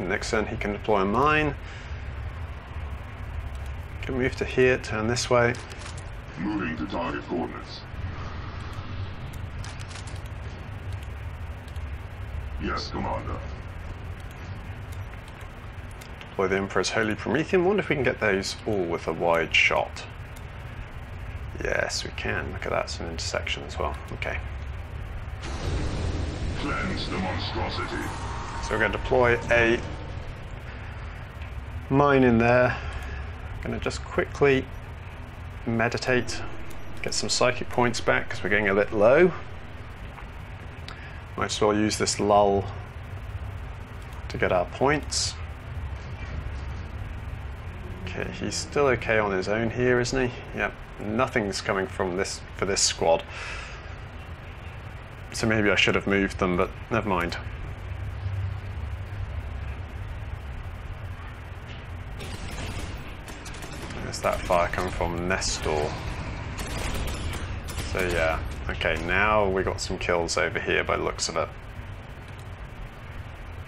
Next turn he can deploy a mine. Can move to here, turn this way. Moving to target coordinates. Yes, Commander. Deploy the Emperor's Holy Promethean. Wonder if we can get those all with a wide shot. Yes, we can. Look at that, it's an intersection as well. Okay. Cleanse the monstrosity. So we're going to deploy a mine in there. I'm going to just quickly meditate, get some psychic points back because we're getting a bit low. Might as well use this lull to get our points. Okay, he's still okay on his own here, isn't he? Yep, nothing's coming from this for this squad. So maybe I should have moved them, but never mind. Where's that fire coming from? Nestor. So yeah, okay, now we got some kills over here by the looks of it.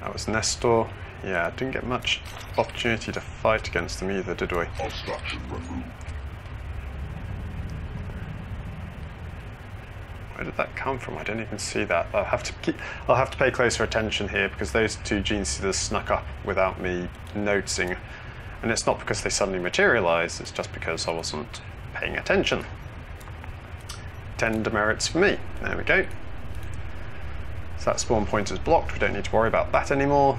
That was Nestor. Yeah, didn't get much opportunity to fight against them either, did we? Obstruction removed. Where did that come from? I don't even see that. I'll have to pay closer attention here, because those two Genestealers snuck up without me noticing. And it's not because they suddenly materialised, it's just because I wasn't paying attention. 10 demerits for me. There we go. So that spawn point is blocked, we don't need to worry about that anymore.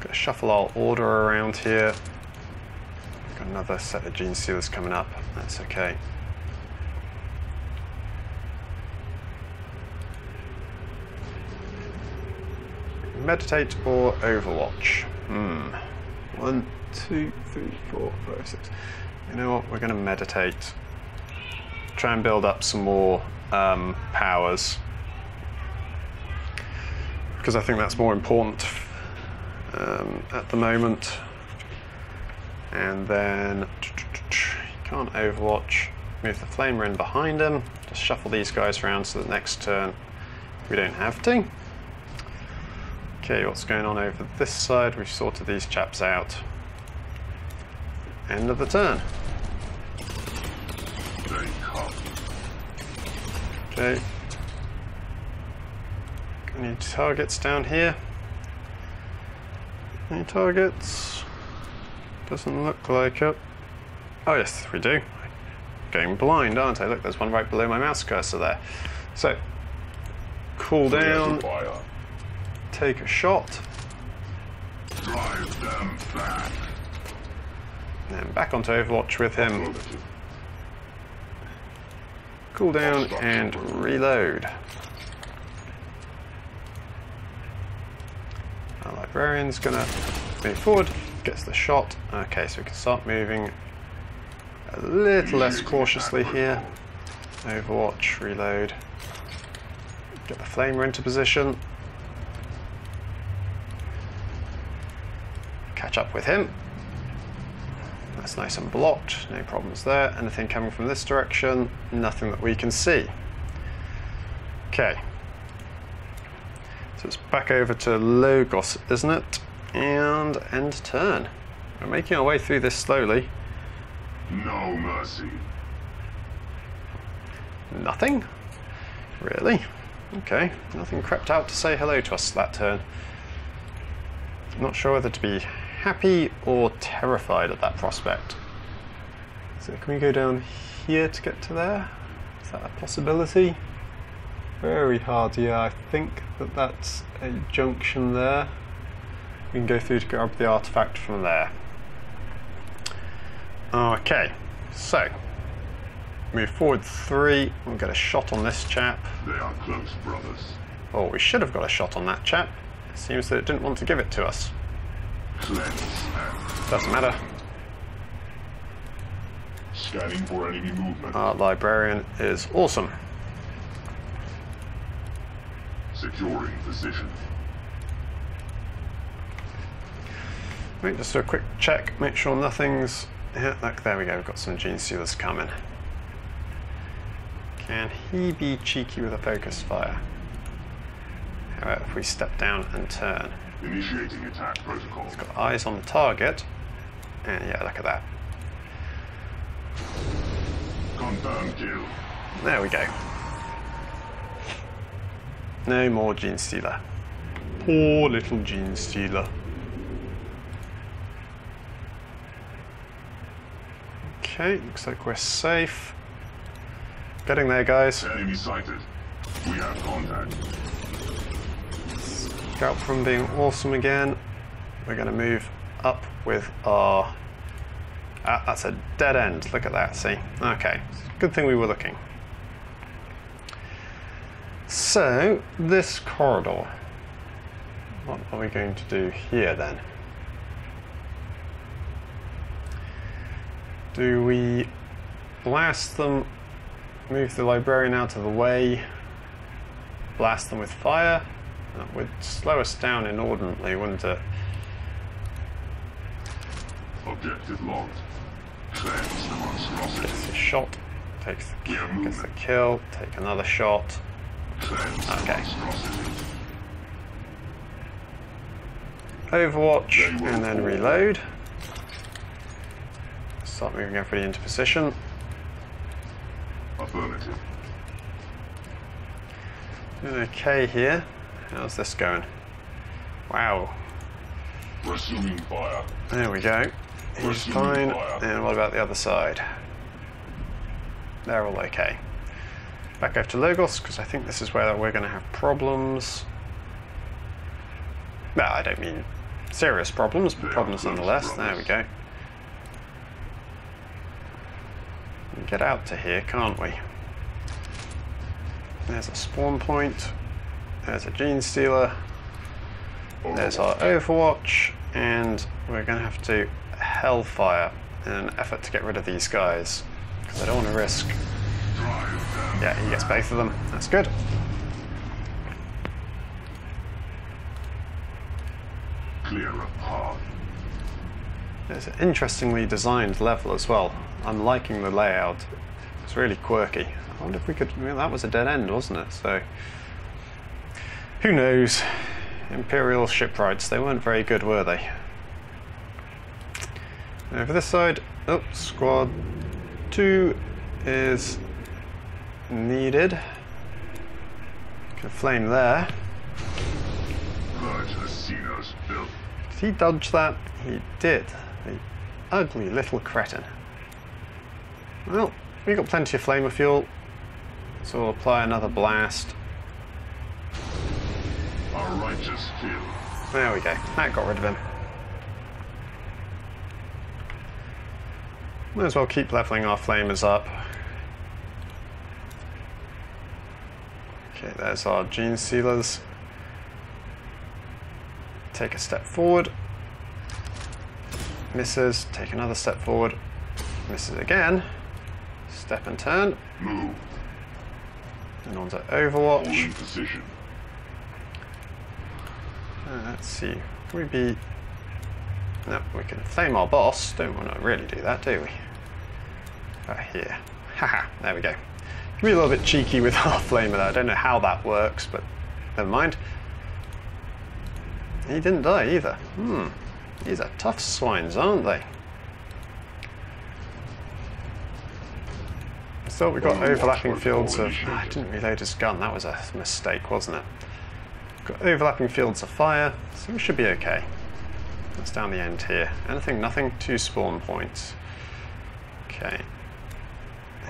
Gonna shuffle our order around here. Got another set of Genestealers coming up, that's okay. Meditate or Overwatch? 1, 2, 3, 4, 5, 6. You know what, we're going to meditate. Try and build up some more powers, because I think that's more important at the moment. And then, you can't Overwatch. Move the Flamer in behind him. Just shuffle these guys around so that next turn we don't have to. Okay, what's going on over this side? We've sorted these chaps out. End of the turn. Okay. Any targets down here? Any targets? Doesn't look like it. Oh yes, we do. Going blind, aren't I? Look, there's one right below my mouse cursor there. So, cool down. Take a shot. Drive them back. And back onto Overwatch with him. Cool down and reload. Our Librarian's gonna move forward, gets the shot. Okay, so we can start moving a little less cautiously here. Overwatch, reload. Get the Flamer into position. Catch up with him. That's nice and blocked, no problems there. Anything coming from this direction? Nothing that we can see. Okay. So it's back over to Logos, isn't it? And end turn. We're making our way through this slowly. No mercy. Nothing? Really? Okay, nothing crept out to say hello to us that turn. I'm not sure whether to be happy or terrified at that prospect. So can we go down here to get to there? Is that a possibility? Very hard, yeah. I think that that's a junction there. We can go through to grab the artifact from there. Okay, so move forward 3. We'll get a shot on this chap. They are close brothers. Oh, we should have got a shot on that chap. It seems that it didn't want to give it to us. Doesn't matter. Scanning for enemy movement. Our Librarian is awesome. Securing position. Wait, just do a quick check, make sure nothing's. Yeah, look, there we go. We've got some Genestealers coming. Can he be cheeky with a focus fire? How about if we step down and turn? Initiating attack protocol. It's got eyes on the target. And yeah, look at that. Confirmed kill. There we go. No more Genestealer. Poor little Genestealer. Okay, looks like we're safe. Getting there, guys. Enemy sighted. We have contact. Scalprum being awesome again. We're going to move up with our... Ah, that's a dead end. Look at that, see? Okay, good thing we were looking. So, this corridor. What are we going to do here then? Do we blast them, move the Librarian out of the way, blast them with fire? That would slow us down inordinately, wouldn't it? Objective logged. Gets the shot, gets the kill, take another shot. Okay. Overwatch and then reload. Start moving everybody into position. Affirmative. Doing okay here. How's this going? Wow. Resuming fire. There we go. He's fine. And what about the other side? They're all okay. Back over to Logos, because I think this is where we're going to have problems. Well, I don't mean serious problems, but problems nonetheless. There we go. We can get out to here, can't we? There's a spawn point. There's a Genestealer. There's our Overwatch. And we're going to have to Hellfire in an effort to get rid of these guys, because I don't want to risk... Yeah, he gets both of them. That's good. Clear a path. It's an interestingly designed level as well. I'm liking the layout. It's really quirky. I wonder if we could... Well, that was a dead end, wasn't it? So... Who knows? Imperial shipwrights. They weren't very good, were they? Over this side... Oh, squad 2 is... needed. Can flame there. Did he dodge that? He did. The ugly little cretin. Well, we got plenty of flamer fuel, so we'll apply another blast. Our righteous field. There we go. That got rid of him. Might as well keep leveling our flamers up. Okay, there's our Genestealers. Take a step forward. Misses. Take another step forward. Misses again. Step and turn. Move. And onto Overwatch. Position. Let's see. Can we be... No, we can flame our boss. Don't want to really do that, do we? Right here. Haha, there we go. Be a little bit cheeky with our flamer there. I don't know how that works, but never mind. He didn't die either. Hmm. These are tough swines, aren't they? So we've got overlapping fields of... I didn't reload his gun. That was a mistake, wasn't it? We've got overlapping fields of fire, so we should be okay. That's down the end here. Anything, nothing, 2 spawn points. Okay.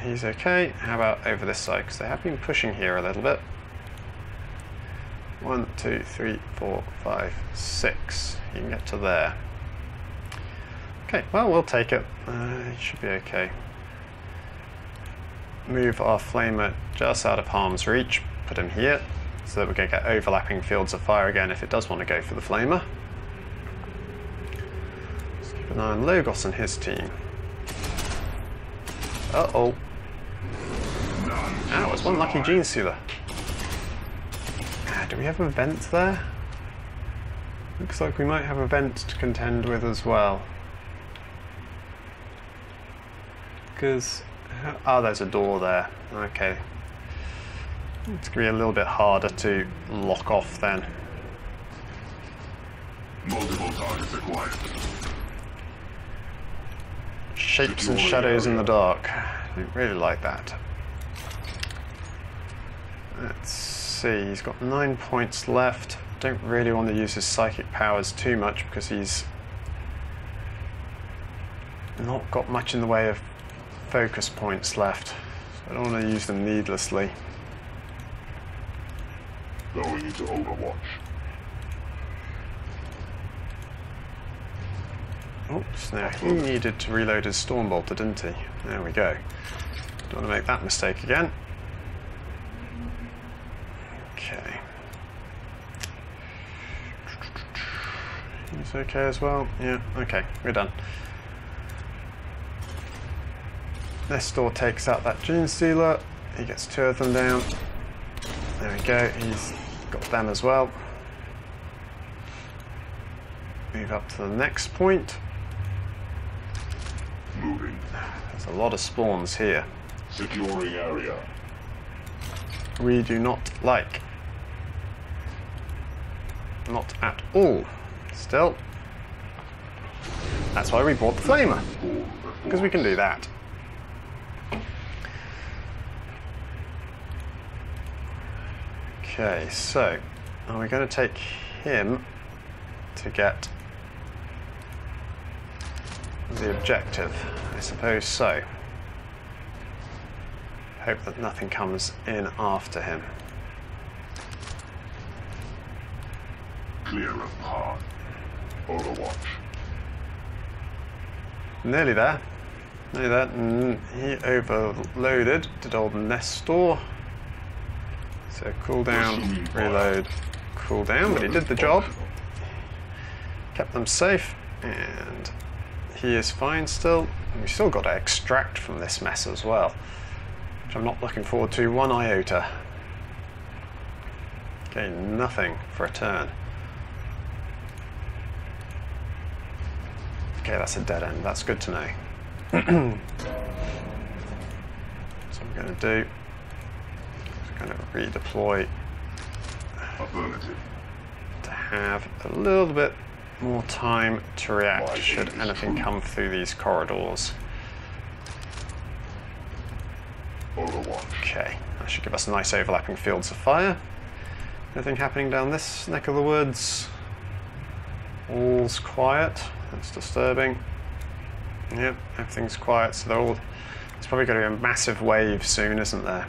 He's okay. How about over this side? Because they have been pushing here a little bit. 1, 2, 3, 4, 5, 6. You can get to there. Okay, well, we'll take it. It should be okay. Move our flamer just out of harm's reach. Put him here so that we can get overlapping fields of fire again if it does want to go for the flamer. Let's keep an eye on Logos and his team. Uh-oh. That was one lucky Genestealer. Do we have a vent there? Looks like we might have a vent to contend with as well. Because... Oh, there's a door there. Okay. It's going to be a little bit harder to lock off then. Multiple targets acquired. Shapes and shadows in the dark. I don't really like that. Let's see, he's got 9 points left. Don't really want to use his psychic powers too much because he's not got much in the way of focus points left. So I don't want to use them needlessly. Going into Overwatch. Oops, now he needed to reload his Storm Bolter, didn't he? There we go. Don't want to make that mistake again. Okay. He's okay as well? Yeah, okay, we're done. Nestor takes out that Genestealer. He gets 2 of them down. There we go, he's got them as well. Move up to the next point. Moving. There's a lot of spawns here. Securing area. We do not like. Not at all. Still. That's why we bought the flamer. Because we can do that. Okay, so we're going to take him to get the objective, I suppose so. Hope that nothing comes in after him. Clear a path. Overwatch. Nearly there. Nearly there. He overloaded. Did old Nestor. So cooldown, reload, cooldown. But he did the job. Kept them safe. And he is fine still. We've still got to extract from this mess as well. Which I'm not looking forward to one iota. Okay, nothing for a turn. Okay, that's a dead end. That's good to know. So I'm going to do. I'm going to redeploy to have a little bit more time to react should anything come through these corridors. Okay, that should give us nice overlapping fields of fire. Anything happening down this neck of the woods? All's quiet. That's disturbing. Yep, everything's quiet, so they're all... There's probably going to be a massive wave soon, isn't there?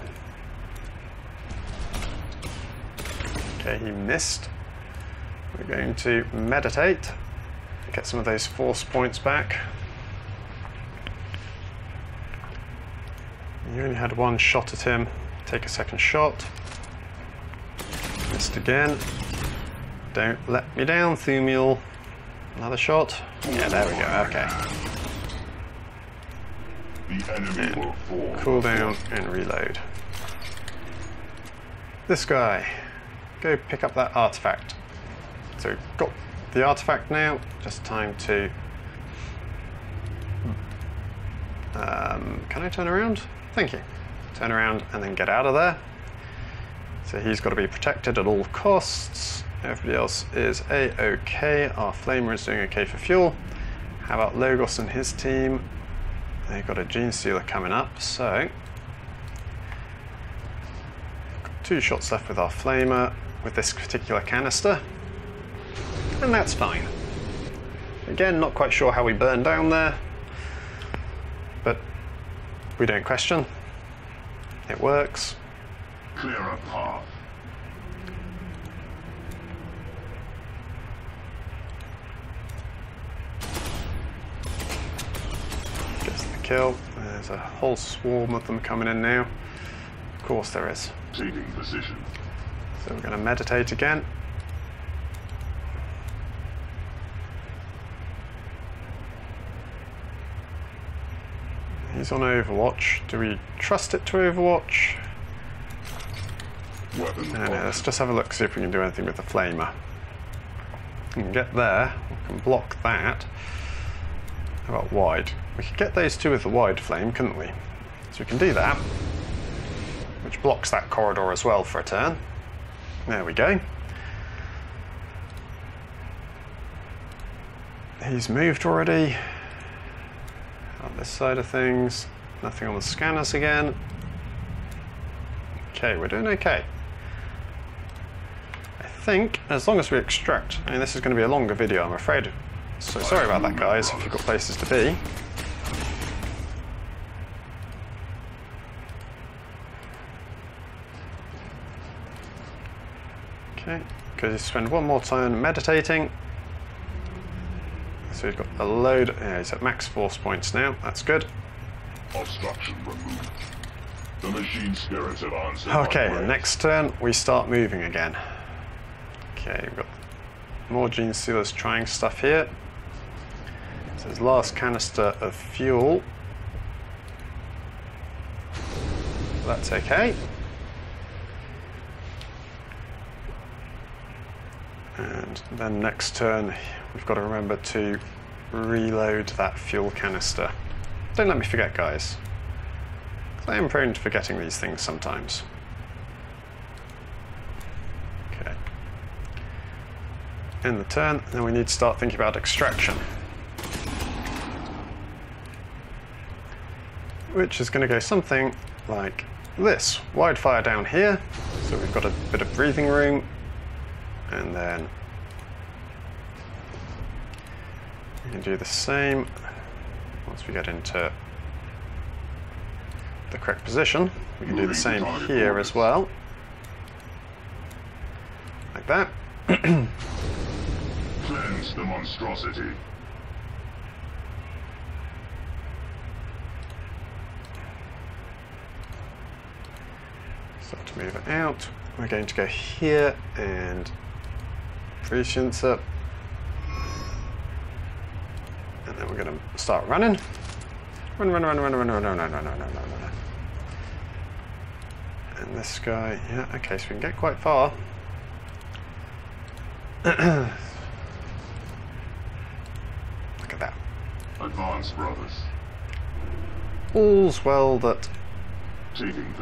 Okay, he missed. We're going to meditate. Get some of those force points back. You only had one shot at him. Take a second shot. Missed again. Don't let me down, Thumiel. Another shot. Yeah, there we go. Okay. The enemy will fall. Cool down and reload. This guy. Go pick up that artifact. So we've got the artifact now. Just time to... can I turn around? Thank you. Turn around and then get out of there. So he's got to be protected at all costs. Everybody else is A-OK. Our Flamer is doing OK for fuel. How about Logos and his team? They've got a Genestealer coming up, so... Got 2 shots left with our Flamer with this particular canister. And that's fine. Again, not quite sure how we burned down there. But we don't question. It works. Clear a path. Kill. There's a whole swarm of them coming in now. Of course there is. Taking position. So we're going to meditate again. He's on Overwatch. Do we trust it to Overwatch? No, let's just have a look, see if we can do anything with the Flamer. We can get there. We can block that. How about wide? We could get those two with the wide flame, couldn't we? So we can do that, which blocks that corridor as well for a turn. There we go. He's moved already. On this side of things, nothing on the scanners again. Okay, we're doing okay. I think, as long as we extract, I mean, this is going to be a longer video, I'm afraid. So sorry about that, guys, if you've got places to be. Okay, because you spend one more turn meditating. So we've got a load. Yeah, he's at max force points now. That's good. Obstruction removed. The machine spirits have answered. Okay, next turn we start moving again. Okay, we've got more Genestealers trying stuff here. So his last canister of fuel. That's okay. And then next turn, we've got to remember to reload that fuel canister. Don't let me forget, guys. Because I am prone to forgetting these things sometimes. Okay. End the turn, and then we need to start thinking about extraction. Which is going to go something like this. Wide fire down here. So we've got a bit of breathing room, and then we can do the same once we get into the correct position. We can do the same here as well, like that. Cleanse the monstrosity. Start to move it out. We're going to go here and prescience up, and then we're going to start running. Run. And this guy, yeah, okay, so we can get quite far. Look at that. Advance, brothers. All's well that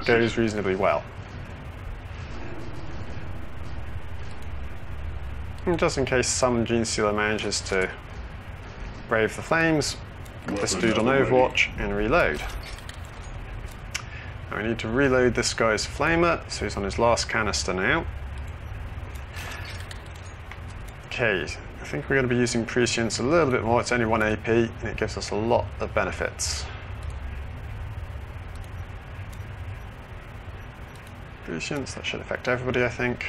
goes reasonably well. And just in case some Genestealer manages to brave the flames, this dude on Overwatch and reload. Now we need to reload this guy's flamer, so he's on his last canister now. Okay, I think we're going to be using prescience a little bit more. It's only 1 AP and it gives us a lot of benefits. Prescience, that should affect everybody, I think.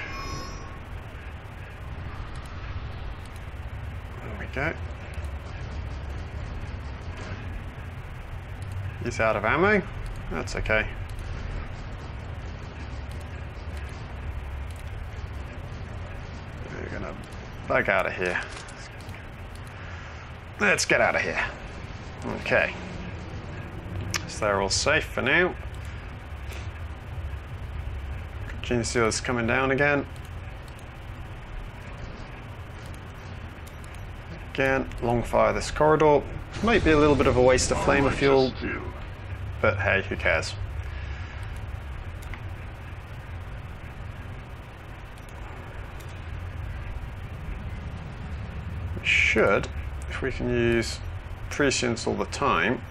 There we go. He's out of ammo. That's okay. We're going to bug out of here. Let's get out of here. Okay. So they're all safe for now. Genestealer's coming down again. Again, long fire this corridor. Might be a little bit of a waste of flamer fuel, but hey, who cares? We should, if we can use prescience all the time,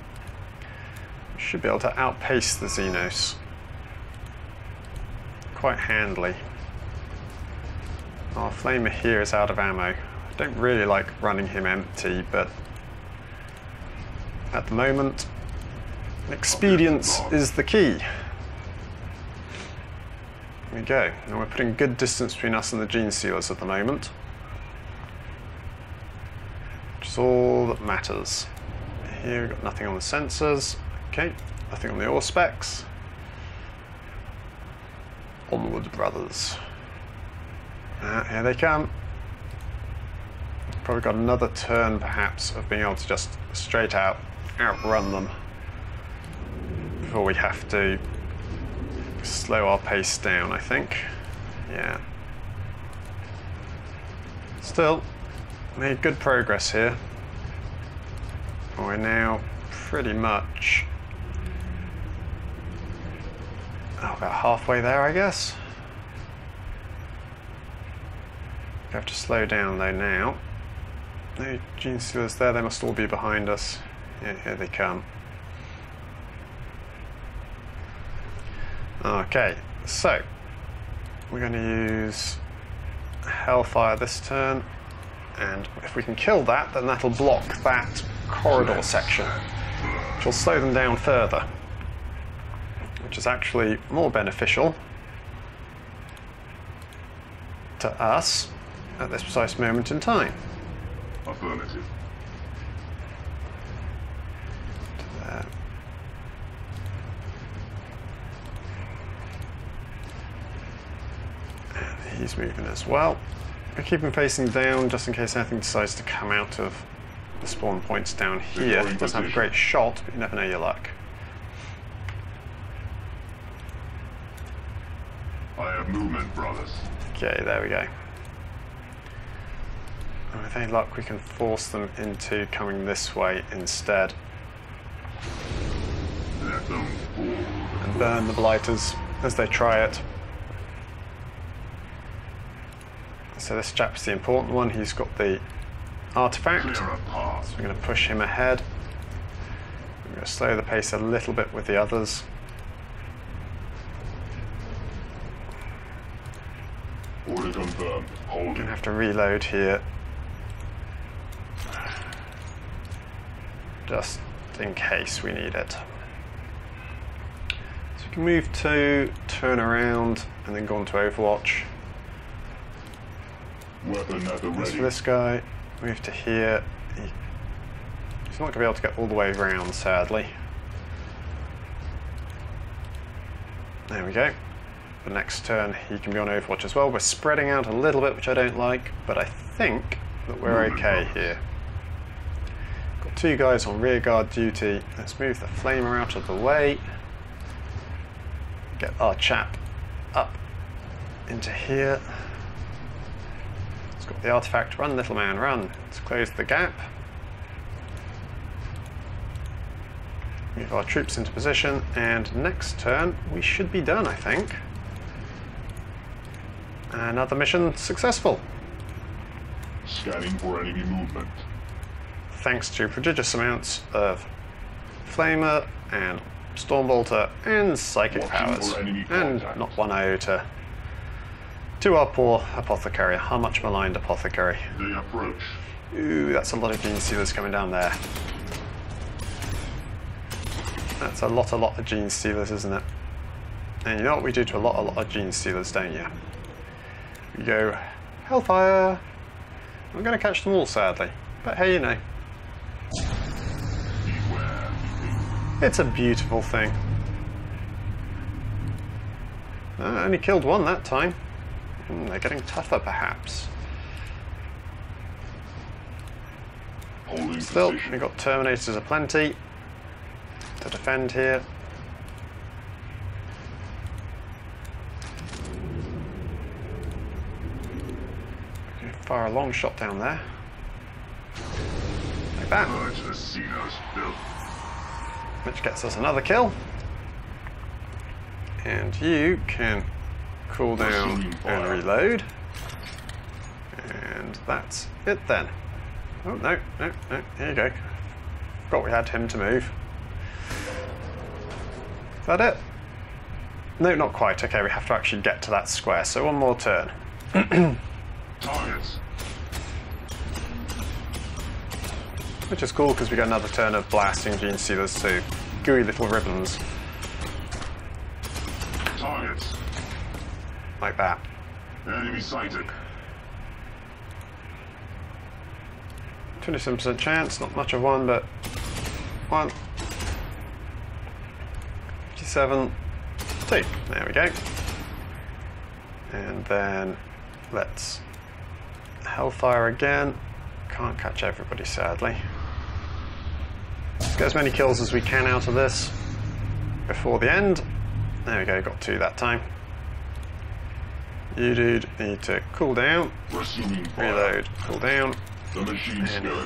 we should be able to outpace the Xenos quite handily. Our flamer here is out of ammo. I don't really like running him empty, but at the moment, expedience is the key. There we go. Now we're putting good distance between us and the Genestealers at the moment, which is all that matters. Here we've got nothing on the sensors. Okay, nothing on the ore specs. Onward, brothers. Here they come. Probably got another turn, perhaps, of being able to just straight out outrun them before we have to slow our pace down, I think. Yeah. Still, made good progress here. We're now pretty much about halfway there, I guess. We have to slow down though now. No Genestealers there, they must all be behind us. Yeah, here they come. Okay, so we're going to use Hellfire this turn, and if we can kill that, then that'll block that corridor section, which will slow them down further, which is actually more beneficial to us at this precise moment in time. Affirmative. And he's moving as well. I keep him facing down just in case anything decides to come out of the spawn points down here. He doesn't have a great shot, but you never know your luck. I have movement, brothers. Okay, there we go. And with any luck, we can force them into coming this way instead. And burn the blighters as they try it. So this chap's the important one. He's got the artifact, so we're going to push him ahead. We're going to slow the pace a little bit with the others. Confirmed. Holding. Gonna have to reload here. Just in case we need it. So we can move to turn around and then go on to Overwatch. Weapon at the ready. For this guy, move to here. He's not going to be able to get all the way around, sadly. There we go. The next turn he can be on Overwatch as well. We're spreading out a little bit, which I don't like, but I think that we're okay here. Got two guys on rearguard duty. Let's move the flamer out of the way. Get our chap up into here. It's got the artifact. Run, little man, run. Let's close the gap. Move our troops into position, and next turn we should be done, I think. Another mission successful. Scanning for enemy movement. Thanks to prodigious amounts of Flamer and Storm Bolter and Psychic powers. And not one iota to our poor Apothecary. How much maligned Apothecary. The approach. Ooh, that's a lot of Genestealers coming down there. That's a lot of Genestealers, isn't it? And you know what we do to a lot of Genestealers, don't you? We go, Hellfire! I'm going to catch them all, sadly. But hey, you know. Beware. It's a beautiful thing. I only killed one that time. They're getting tougher, perhaps. Still, we've got Terminators aplenty to defend here. Fire a long shot down there. Like that. Which gets us another kill. And you can cool down and reload. And that's it then. Oh, no, no, no. Here you go. Forgot we had him to move. Is that it? No, not quite. Okay, we have to actually get to that square. So one more turn. Targets. Which is cool because we got another turn of blasting Genestealers to gooey little ribbons. Targets. Like that. Enemy sighted. 27% chance, not much of one, but one. 57, two. There we go. And then let's Hellfire again. Can't catch everybody, sadly. Let's get as many kills as we can out of this before the end. There we go, got two that time. You dude need to cool down, reload, cool down, and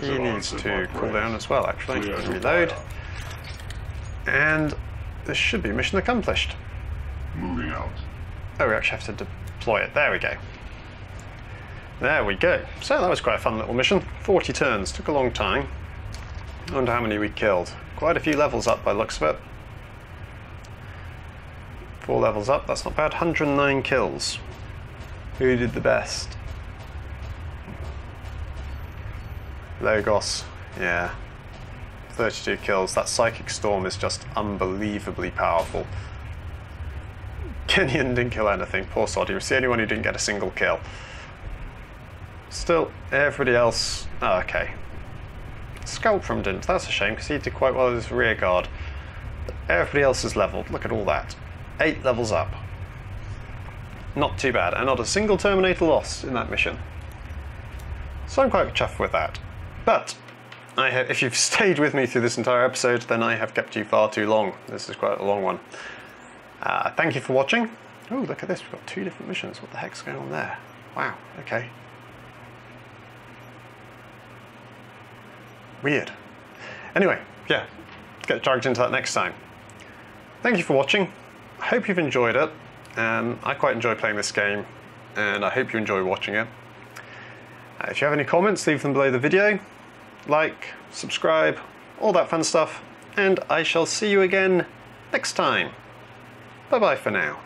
he needs to cool down as well, actually. Reload. And this should be mission accomplished. Moving out. Oh, we actually have to deploy it. There we go. There we go. So that was quite a fun little mission. 40 turns, took a long time. I wonder how many we killed. Quite a few levels up by looks of it. 4 levels up, that's not bad. 109 kills. Who did the best? Logos, yeah. 32 kills. That Psychic Storm is just unbelievably powerful. Kenyon didn't kill anything. Poor sod. He was the only one who didn't get a single kill. Still, everybody else... Oh, okay. Scalprum didn't. That's a shame, because he did quite well as rear guard. But everybody else is leveled. Look at all that. 8 levels up. Not too bad. And not a single Terminator lost in that mission. So I'm quite chuffed with that. But, if you've stayed with me through this entire episode, then I have kept you far too long. This is quite a long one. Thank you for watching. Oh, look at this. We've got 2 different missions. What the heck's going on there? Wow. Okay. Weird. Anyway, yeah, get dragged into that next time. Thank you for watching. I hope you've enjoyed it. I quite enjoy playing this game, and I hope you enjoy watching it. If you have any comments, leave them below the video. Like, subscribe, all that fun stuff, and I shall see you again next time. Bye-bye for now.